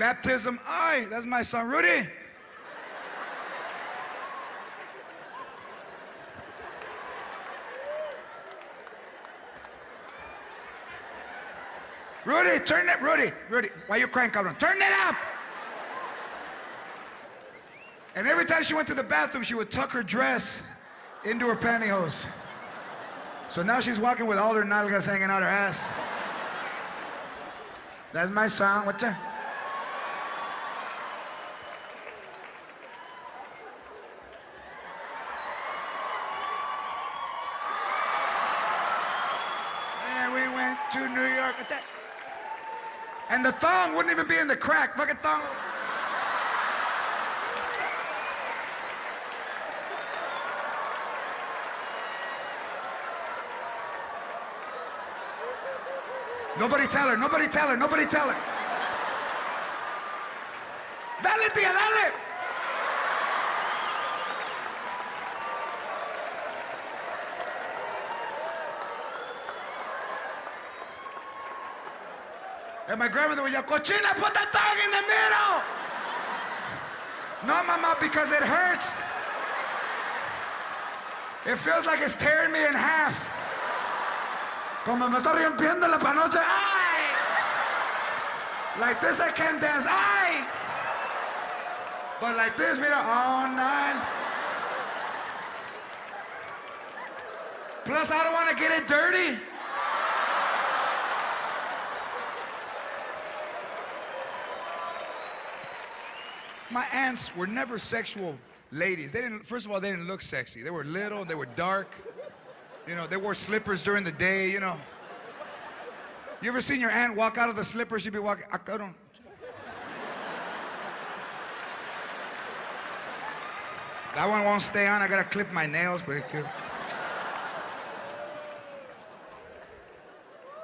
Baptism, aye, that's my son, Rudy. Rudy, turn it, Rudy, Rudy. Why you crying, cabrón? Turn it up! And every time she went to the bathroom, she would tuck her dress into her pantyhose. So now she's walking with all her nalgas hanging out her ass. That's my son, what's that? And we went to New York, what's that? And the thong wouldn't even be in the crack, fucking thong. Nobody tell her, nobody tell her, nobody tell her. Dale, tia, dale. And my grandmother would yell, Cochina, put that tongue in the middle. No, mama, because it hurts. It feels like it's tearing me in half. Como me está rompiendo la panocha, ay! Like this I can't dance, ay! But like this, mira, all night. Plus, I don't want to get it dirty. My aunts were never sexual ladies. They didn't, first of all, they didn't look sexy. They were little, they were dark. You know, they wore slippers during the day, you know. You ever seen your aunt walk out of the slippers? She'd be walking, I don't. That one won't stay on. I got to clip my nails, but it could.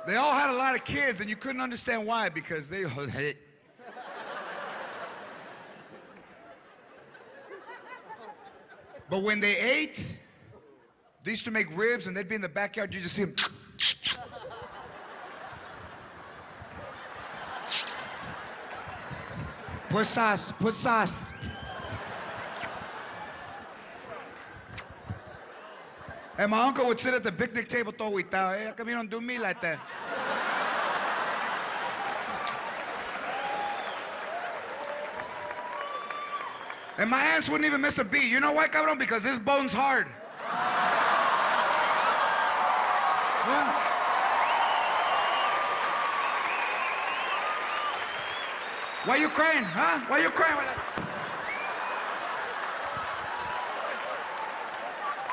They all had a lot of kids, and you couldn't understand why, because they... But when they ate... They used to make ribs, and they'd be in the backyard. You just see them. Put sauce. Put sauce. And my uncle would sit at the picnic table, todo huitao. Hey, how come you don't do me like that? And my aunts wouldn't even miss a beat. You know why, cabrón? Because this bone's hard. Why you crying, huh? Why you crying?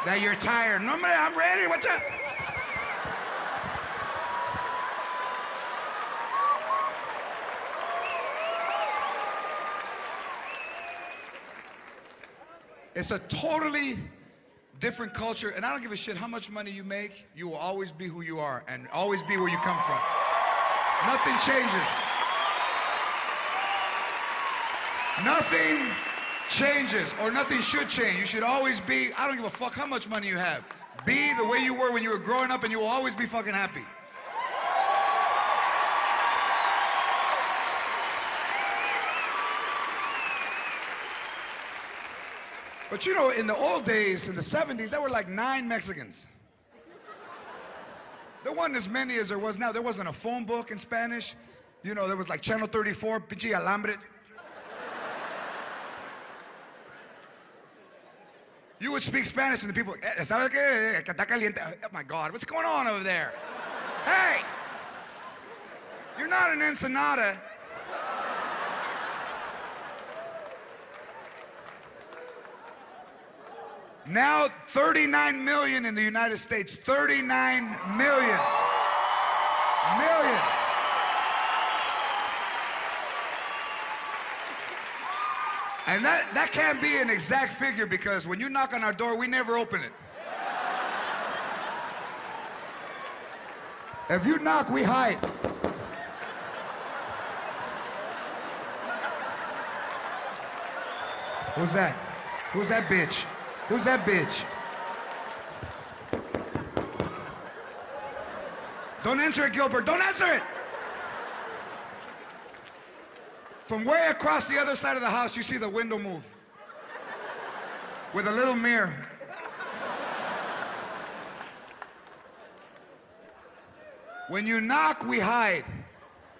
That you're tired. No, I'm ready. What's up? It's a totally different culture, and I don't give a shit how much money you make. You will always be who you are and always be where you come from. Nothing changes. Nothing changes, or nothing should change. You should always be, I don't give a fuck how much money you have. Be the way you were when you were growing up, and you will always be fucking happy. But you know, in the old days, in the 70s, there were like 9 Mexicans. There wasn't as many as there was now. There wasn't a phone book in Spanish. You know, there was like Channel 34, Pichi Alambre. You would speak Spanish and the people, ¿sabes qué? Está caliente. Oh my God, what's going on over there? Hey! You're not an ensenada. Now 39 million in the United States. 39 million. And that can't be an exact figure because when you knock on our door, we never open it. If you knock, we hide. Who's that? Who's that bitch? Who's that bitch? Don't answer it, Gilbert. Don't answer it! From way across the other side of the house, you see the window move. With a little mirror. When you knock, we hide.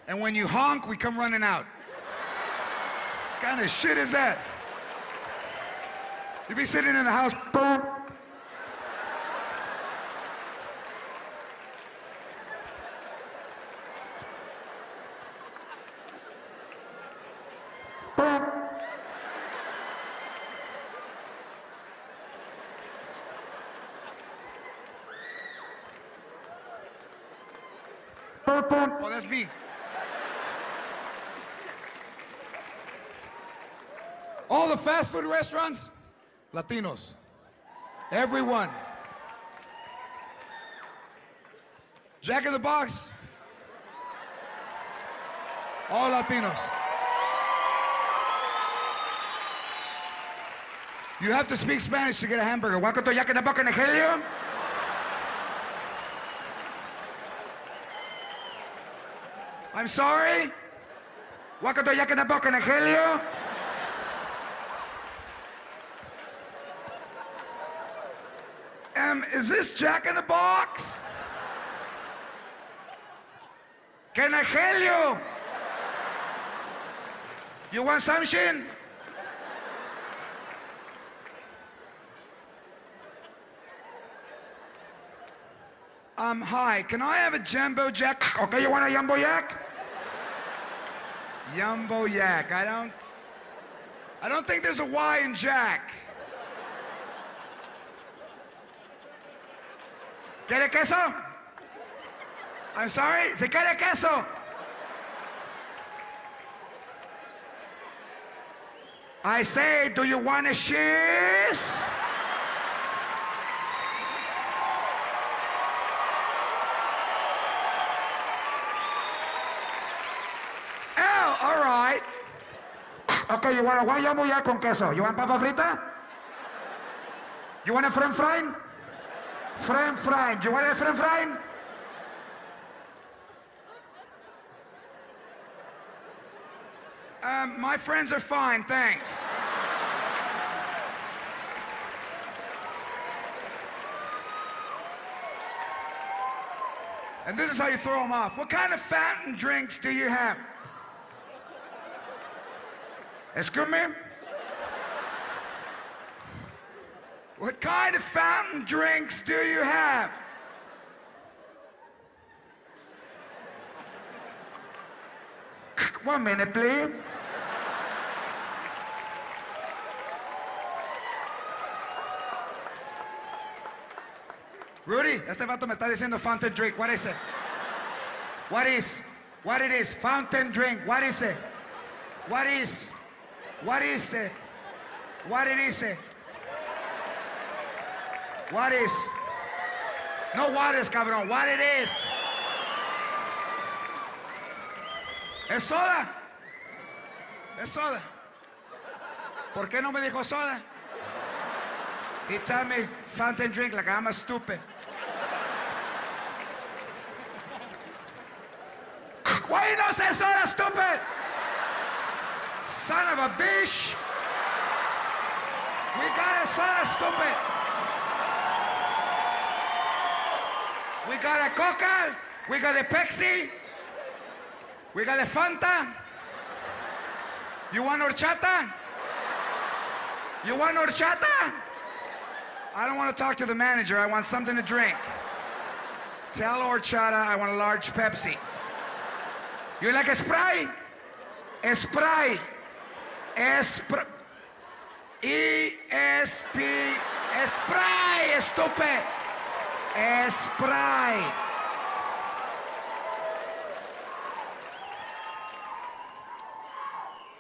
And when you honk, we come running out. What kind of shit is that? You be sitting in the house, boom. Oh, that's me. All the fast food restaurants, Latinos. Everyone. Jack in the Box, all Latinos. You have to speak Spanish to get a hamburger. I'm sorry? Wakato Jack in the Box, Angelio? Is this Jack in the Box? Can I help you? You want something? Hi, can I have a Jumbo Jack? Okay, you want a Jumbo Jack? Jumbo Jack, I don't think there's a Y in Jack. ¿Quiere queso? I'm sorry? ¿Se quiere queso? I say, do you want a cheese? Oh, all right. Okay, you want a guayamo ya con queso. You want papa frita? You want a french fry? French fry. Do you want a French fry? My friends are fine, thanks. And this is how you throw them off. What kind of fountain drinks do you have? Excuse me? What kind of fountain drinks do you have? One minute, please. Rudy, este vato me está diciendo fountain drink. What is it? What it is? Fountain drink. What is it? What is it? What it is it? What is? No, what is, cabrón. What it is? Es soda. Es soda. ¿Por qué no me dijo soda? He told me fountain drink like I'm a stupid. Why you don't say soda, stupid? Son of a bitch. We got a soda, stupid. We got a Coca, we got a Pepsi, we got a Fanta. You want horchata? You want horchata? I don't want to talk to the manager. I want something to drink. Tell horchata I want a large Pepsi. You like a spray? A spray. Spray, stupid. Spray.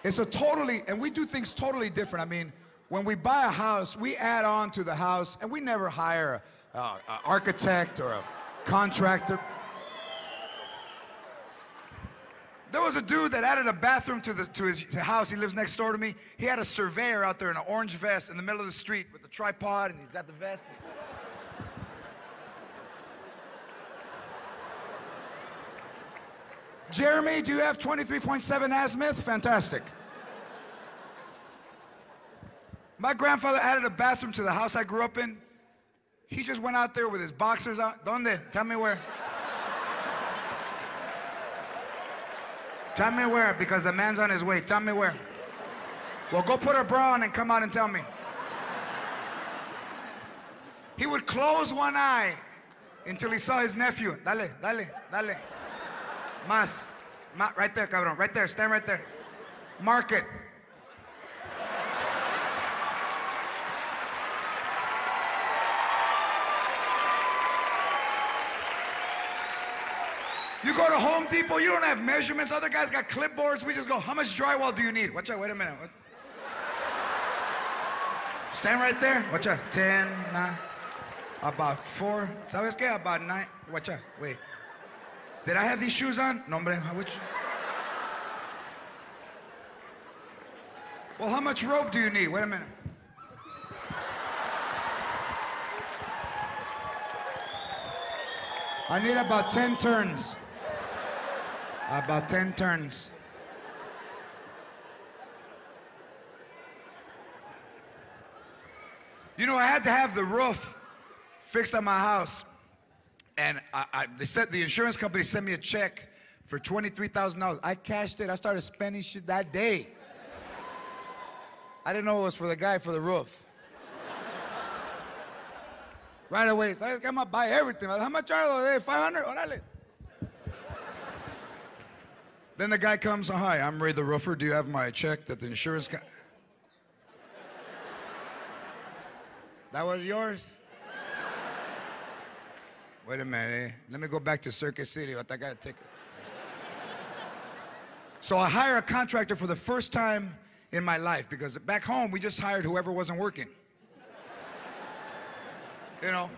It's a totally, and we do things totally different. I mean, when we buy a house, we add on to the house, and we never hire an architect or a contractor. There was a dude that added a bathroom to his house. He lives next door to me. He had a surveyor out there in an orange vest in the middle of the street with a tripod, and he's got the vest. Jeremy, do you have 23.7 azimuth? Fantastic. My grandfather added a bathroom to the house I grew up in. He just went out there with his boxers on. Donde? Tell me where. Tell me where, because the man's on his way. Tell me where. Well, go put a bra on and come out and tell me. He would close one eye until he saw his nephew. Dale, dale, dale. Mas. Right there, cabrón. Right there. Stand right there. Mark it. You go to Home Depot, you don't have measurements. Other guys got clipboards. We just go, how much drywall do you need? Watch out, wait a minute. What? Stand right there. Watch out. 10, 9, about 4. ¿Sabes qué? About 9. Watch out, wait. Did I have these shoes on? No, hombre, which? Well, how much rope do you need? Wait a minute. I need about 10 turns. About 10 turns. You know, I had to have the roof fixed on my house. And they said the insurance company sent me a check for $23,000. I cashed it. I started spending shit that day. I didn't know it was for the guy for the roof. Right away, so I'm gonna buy everything. How much are they? 500? Orale. Then the guy comes, oh, hi, I'm Ray the Roofer. Do you have my check that the insurance guy? That was yours? Wait a minute. Let me go back to Circuit City. I got a ticket. So I hire a contractor for the first time in my life, because back home, we just hired whoever wasn't working. You know?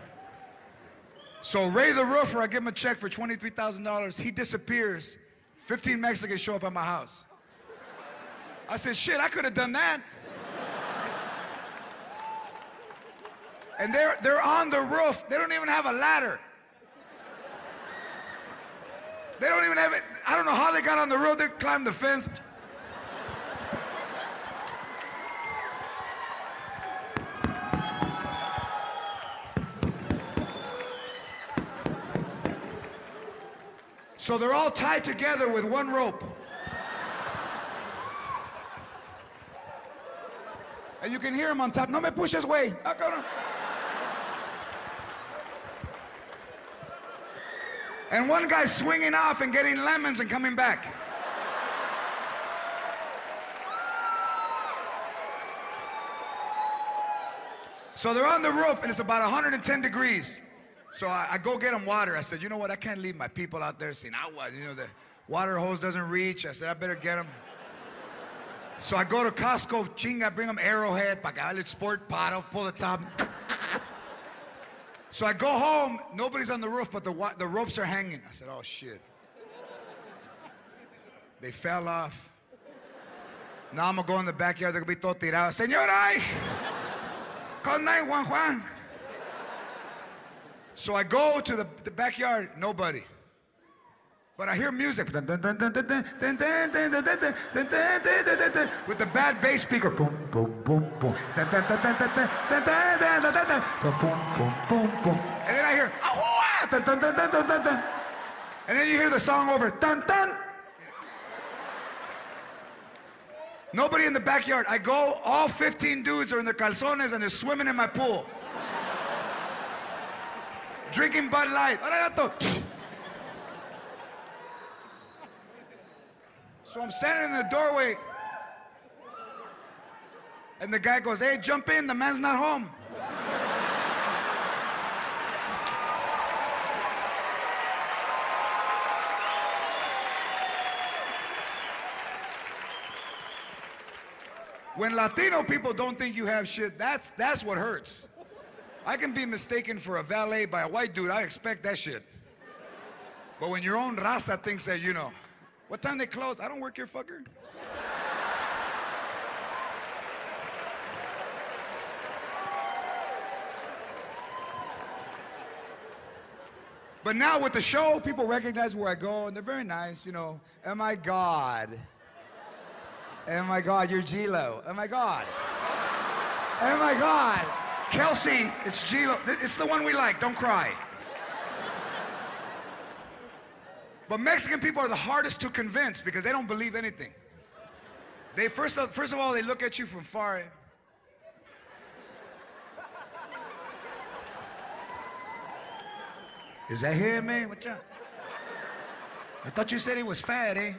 So Ray the Roofer, I give him a check for $23,000. He disappears. 15 Mexicans show up at my house. I said, shit, I could have done that. And they're on the roof. They don't even have a ladder. They don't even have it. I don't know how they got on the roof. They climbed the fence. So they're all tied together with one rope. And you can hear him on top. No me pushes, güey. And one guy swinging off and getting lemons and coming back. So they're on the roof, and it's about 110 degrees. So I go get them water. I said, you know what? I can't leave my people out there saying, you know, the water hose doesn't reach. I said, I better get them. So I go to Costco, I bring them Arrowhead, Pagale Sport, Pato, pull the top. So I go home. Nobody's on the roof, but the ropes are hanging. I said, oh, shit. They fell off. Now I'm going to go in the backyard. They're going to be todo tirado. Señora, call 911 Juan. So I go to the backyard, nobody. But I hear music. With the bad bass speaker. Boom, boom, boom, boom. And then I hear, dun, dun, dun, dun, dun, dun, dun. And then you hear the song over, dun, dun. Nobody in the backyard. I go, all 15 dudes are in their calzones and they're swimming in my pool. Drinking Bud Light. So I'm standing in the doorway. And the guy goes, hey, jump in, the man's not home. When Latino people don't think you have shit, that's what hurts. I can be mistaken for a valet by a white dude. I expect that shit. But when your own raza thinks that, you know, what time they close? I don't work here, fucker. But now with the show, people recognize where I go, and they're very nice, you know. Oh, my God. Oh, my God, you're G-Lo. Oh, my God. Oh, my God. Kelsey, it's G-Lo. It's the one we like. Don't cry. But Mexican people are the hardest to convince because they don't believe anything. They first of all, they look at you from far. Is that him, man? What's up? I thought you said he was fat, eh?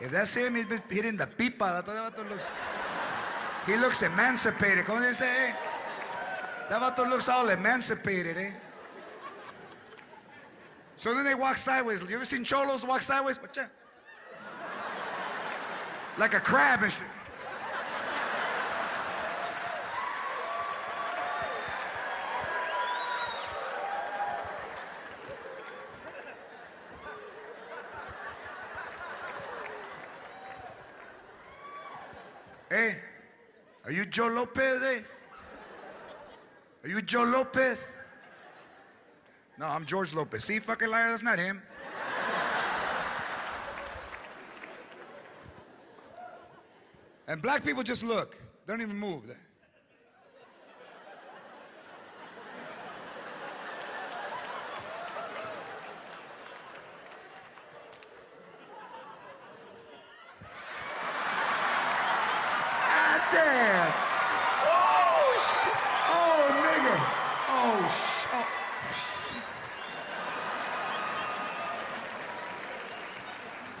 If that's him, he's been hitting the pipa. He looks emancipated. Come on, say, hey. That vato looks all emancipated, eh? So then they walk sideways. You ever seen cholos walk sideways? Like a crab and shit. Hey, are you Joe Lopez, eh? Are you Joe Lopez? No, I'm George Lopez. See, fucking liar, that's not him. And black people just look. They don't even move.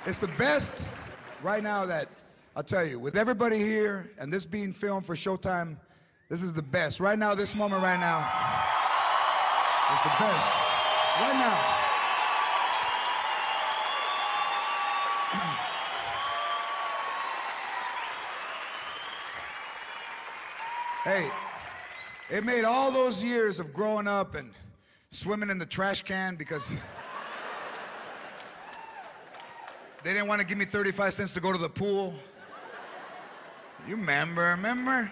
It's the best right now that, I'll tell you, with everybody here and this being filmed for Showtime, this is the best. Right now, this moment right now, it's the best. Right now. Hey, it made all those years of growing up and swimming in the trash can because they didn't want to give me 35 cents to go to the pool. You remember? Remember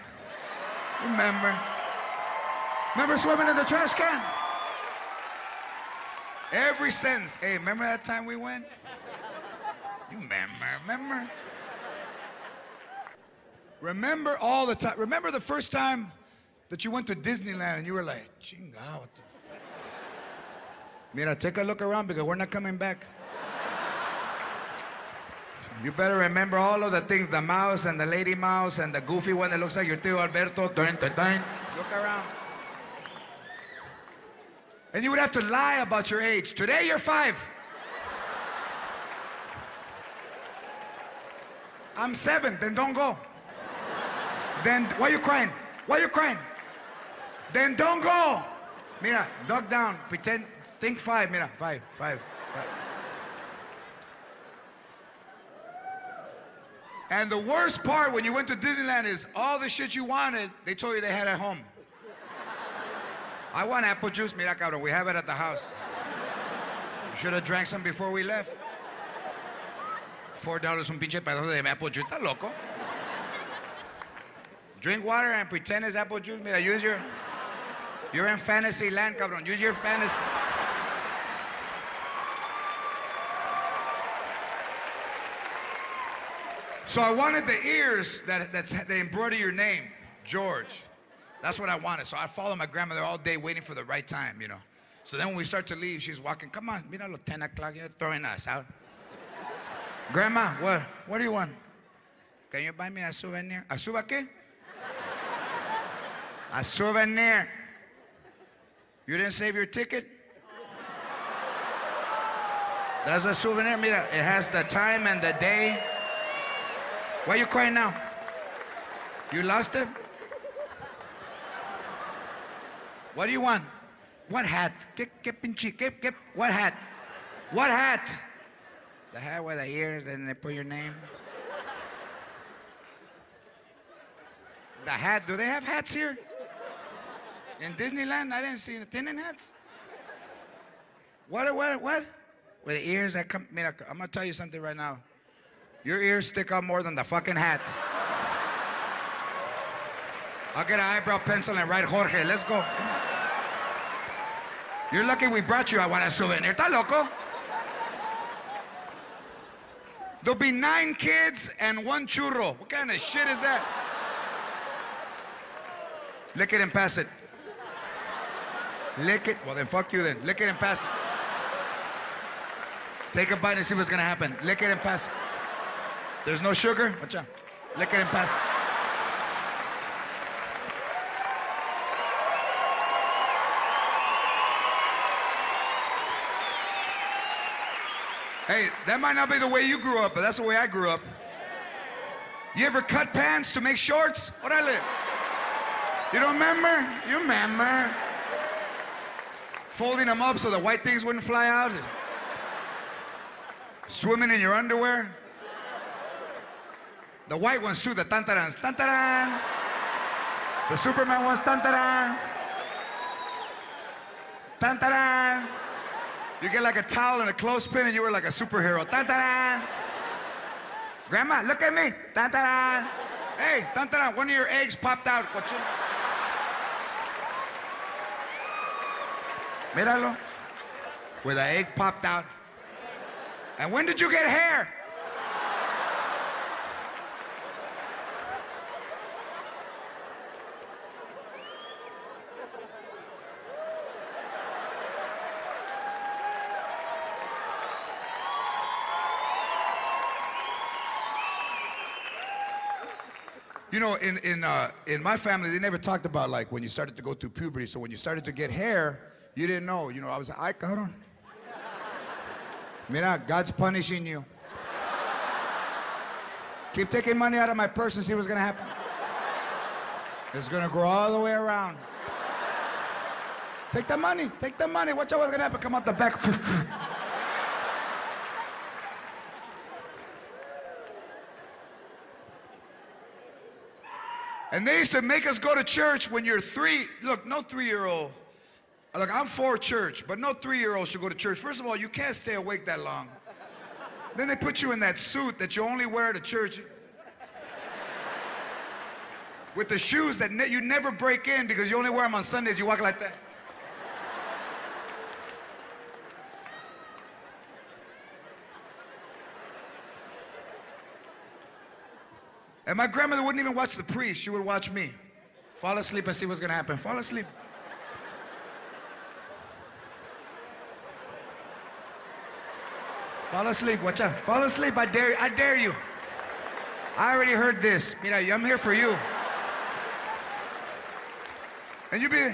swimming in the trash can? Every sentence. Hey, remember that time we went? You remember? Remember all the time. Remember the first time that you went to Disneyland and you were like, chingao. Mira, take a look around because we're not coming back. You better remember all of the things, the mouse and the lady mouse and the goofy one that looks like your tío Alberto. Look around. And you would have to lie about your age. Today you're 5. I'm 7, then don't go. Then, why are you crying? Why are you crying? Then don't go. Mira, duck down, pretend, think 5, mira, 5. And the worst part when you went to Disneyland is all the shit you wanted, they told you they had at home. I want apple juice. Mira, cabrón, we have it at the house. You should have drank some before we left. $4 un pinche pedazo de apple juice. Está loco. Drink water and pretend it's apple juice. Mira, use your... You're in fantasy land, cabrón. Use your fantasy. So I wanted the ears that they embroider your name, George. That's what I wanted. So I followed my grandmother all day waiting for the right time, you know. So then when we start to leave, she's walking, come on, you know, 10 o'clock, you're throwing us out. Grandma, what do you want? Can you buy me a souvenir? ¿A suba qué? A souvenir. You didn't save your ticket? That's a souvenir. Mira, it has the time and the day. Why are you crying now? You lost it? What do you want? What hat? What hat? What hat? The hat with the ears and they put your name. The hat, do they have hats here? In Disneyland, I didn't see attendant hats. What? With the ears that come, man, I'm gonna tell you something right now. Your ears stick out more than the fucking hat. I'll get an eyebrow pencil and write Jorge, let's go. You're lucky we brought you, I want a souvenir, ¿está loco? There'll be 9 kids and 1 churro. What kind of shit is that? Lick it and pass it. Lick it, well then fuck you then. Lick it and pass it. Take a bite and see what's gonna happen. Lick it and pass it. There's no sugar, watch out. Lick it and pass it. Hey, that might not be the way you grew up, but that's the way I grew up. You ever cut pants to make shorts? Orale. You don't remember? You remember. Folding them up so the white things wouldn't fly out. Swimming in your underwear. The white ones too, the tantarans. Tantaran. The Superman ones, tantaran. Tantaran. You get like a towel and a clothespin and you were like a superhero. Tantaran. Grandma, look at me. Tantaran. Hey, tantaran, one of your eggs popped out. Míralo. Where the egg popped out. And when did you get hair? You know, in my family, they never talked about like when you started to go through puberty. So when you started to get hair, you didn't know. You know, I was like, hold on. Mira, God's punishing you. Keep taking money out of my purse and see what's gonna happen. It's gonna grow all the way around. Take the money, watch out what's gonna happen, come out the back. And they used to make us go to church when you're 3, look, no 3-year-old. Look, I'm for church, but no 3-year-old should go to church. First of all, you can't stay awake that long. Then they put you in that suit that you only wear to church. With the shoes that you never break in because you only wear them on Sundays. You walk like that. And my grandmother wouldn't even watch the priest. She would watch me. Fall asleep and see what's going to happen. Fall asleep. Fall asleep, watch out. Fall asleep, I dare you. I already heard this. Mira, I'm here for you. And you be...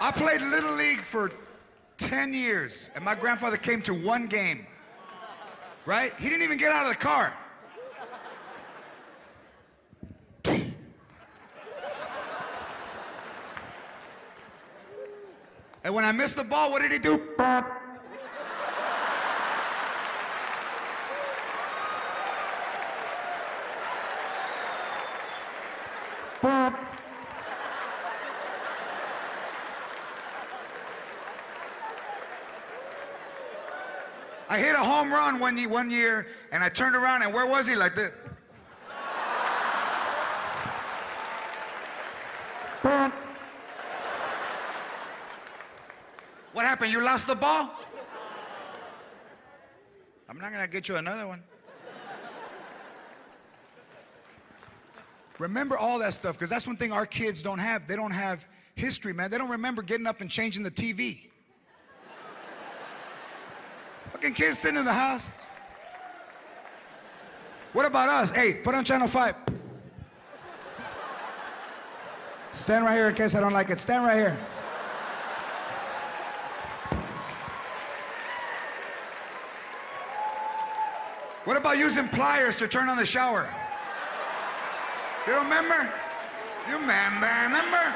I played Little League for 10 years, and my grandfather came to 1 game, right? He didn't even get out of the car. And when I missed the ball, what did he do? I hit a home run one year, and I turned around, and where was he? Like this. What happened? You lost the ball? I'm not going to get you another one. Remember all that stuff, because that's one thing our kids don't have. They don't have history, man. They don't remember getting up and changing the TV. Fucking kids sitting in the house. What about us? Hey, put on Channel 5. Stand right here in case I don't like it. Stand right here. What about using pliers to turn on the shower? You remember? You remember?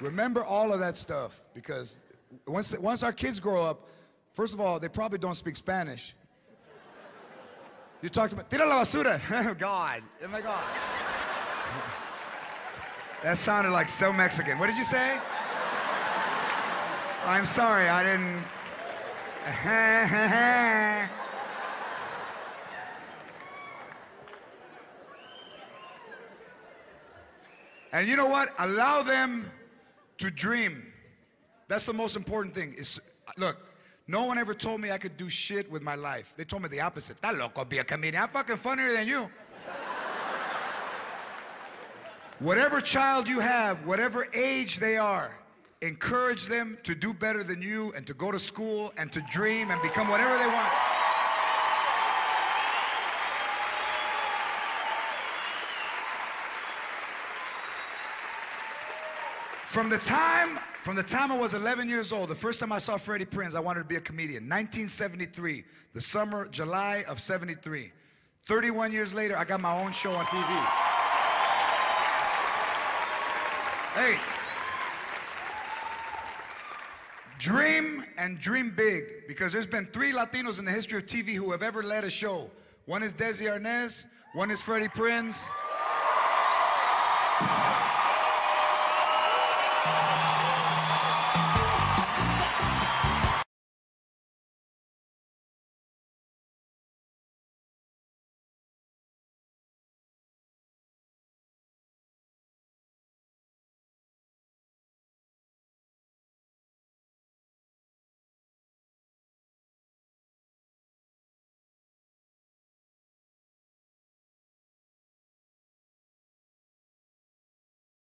Remember all of that stuff, because once our kids grow up, first of all, they probably don't speak Spanish. You talked about, tira la basura. Oh, God. Oh, my God. That sounded like so Mexican. What did you say? I'm sorry, I didn't. And you know what? Allow them to dream. That's the most important thing. Is, look, no one ever told me I could do shit with my life. They told me the opposite. That loco, be a comedian. I'm fucking funnier than you. Whatever child you have, whatever age they are, encourage them to do better than you and to go to school and to dream and become whatever they want. From the time I was 11 years old, the first time I saw Freddie Prinze, I wanted to be a comedian. 1973, the summer, July of 73. 31 years later, I got my own show on TV. Hey. Dream and dream big, because there's been three Latinos in the history of TV who have ever led a show. One is Desi Arnaz, one is Freddie Prinze.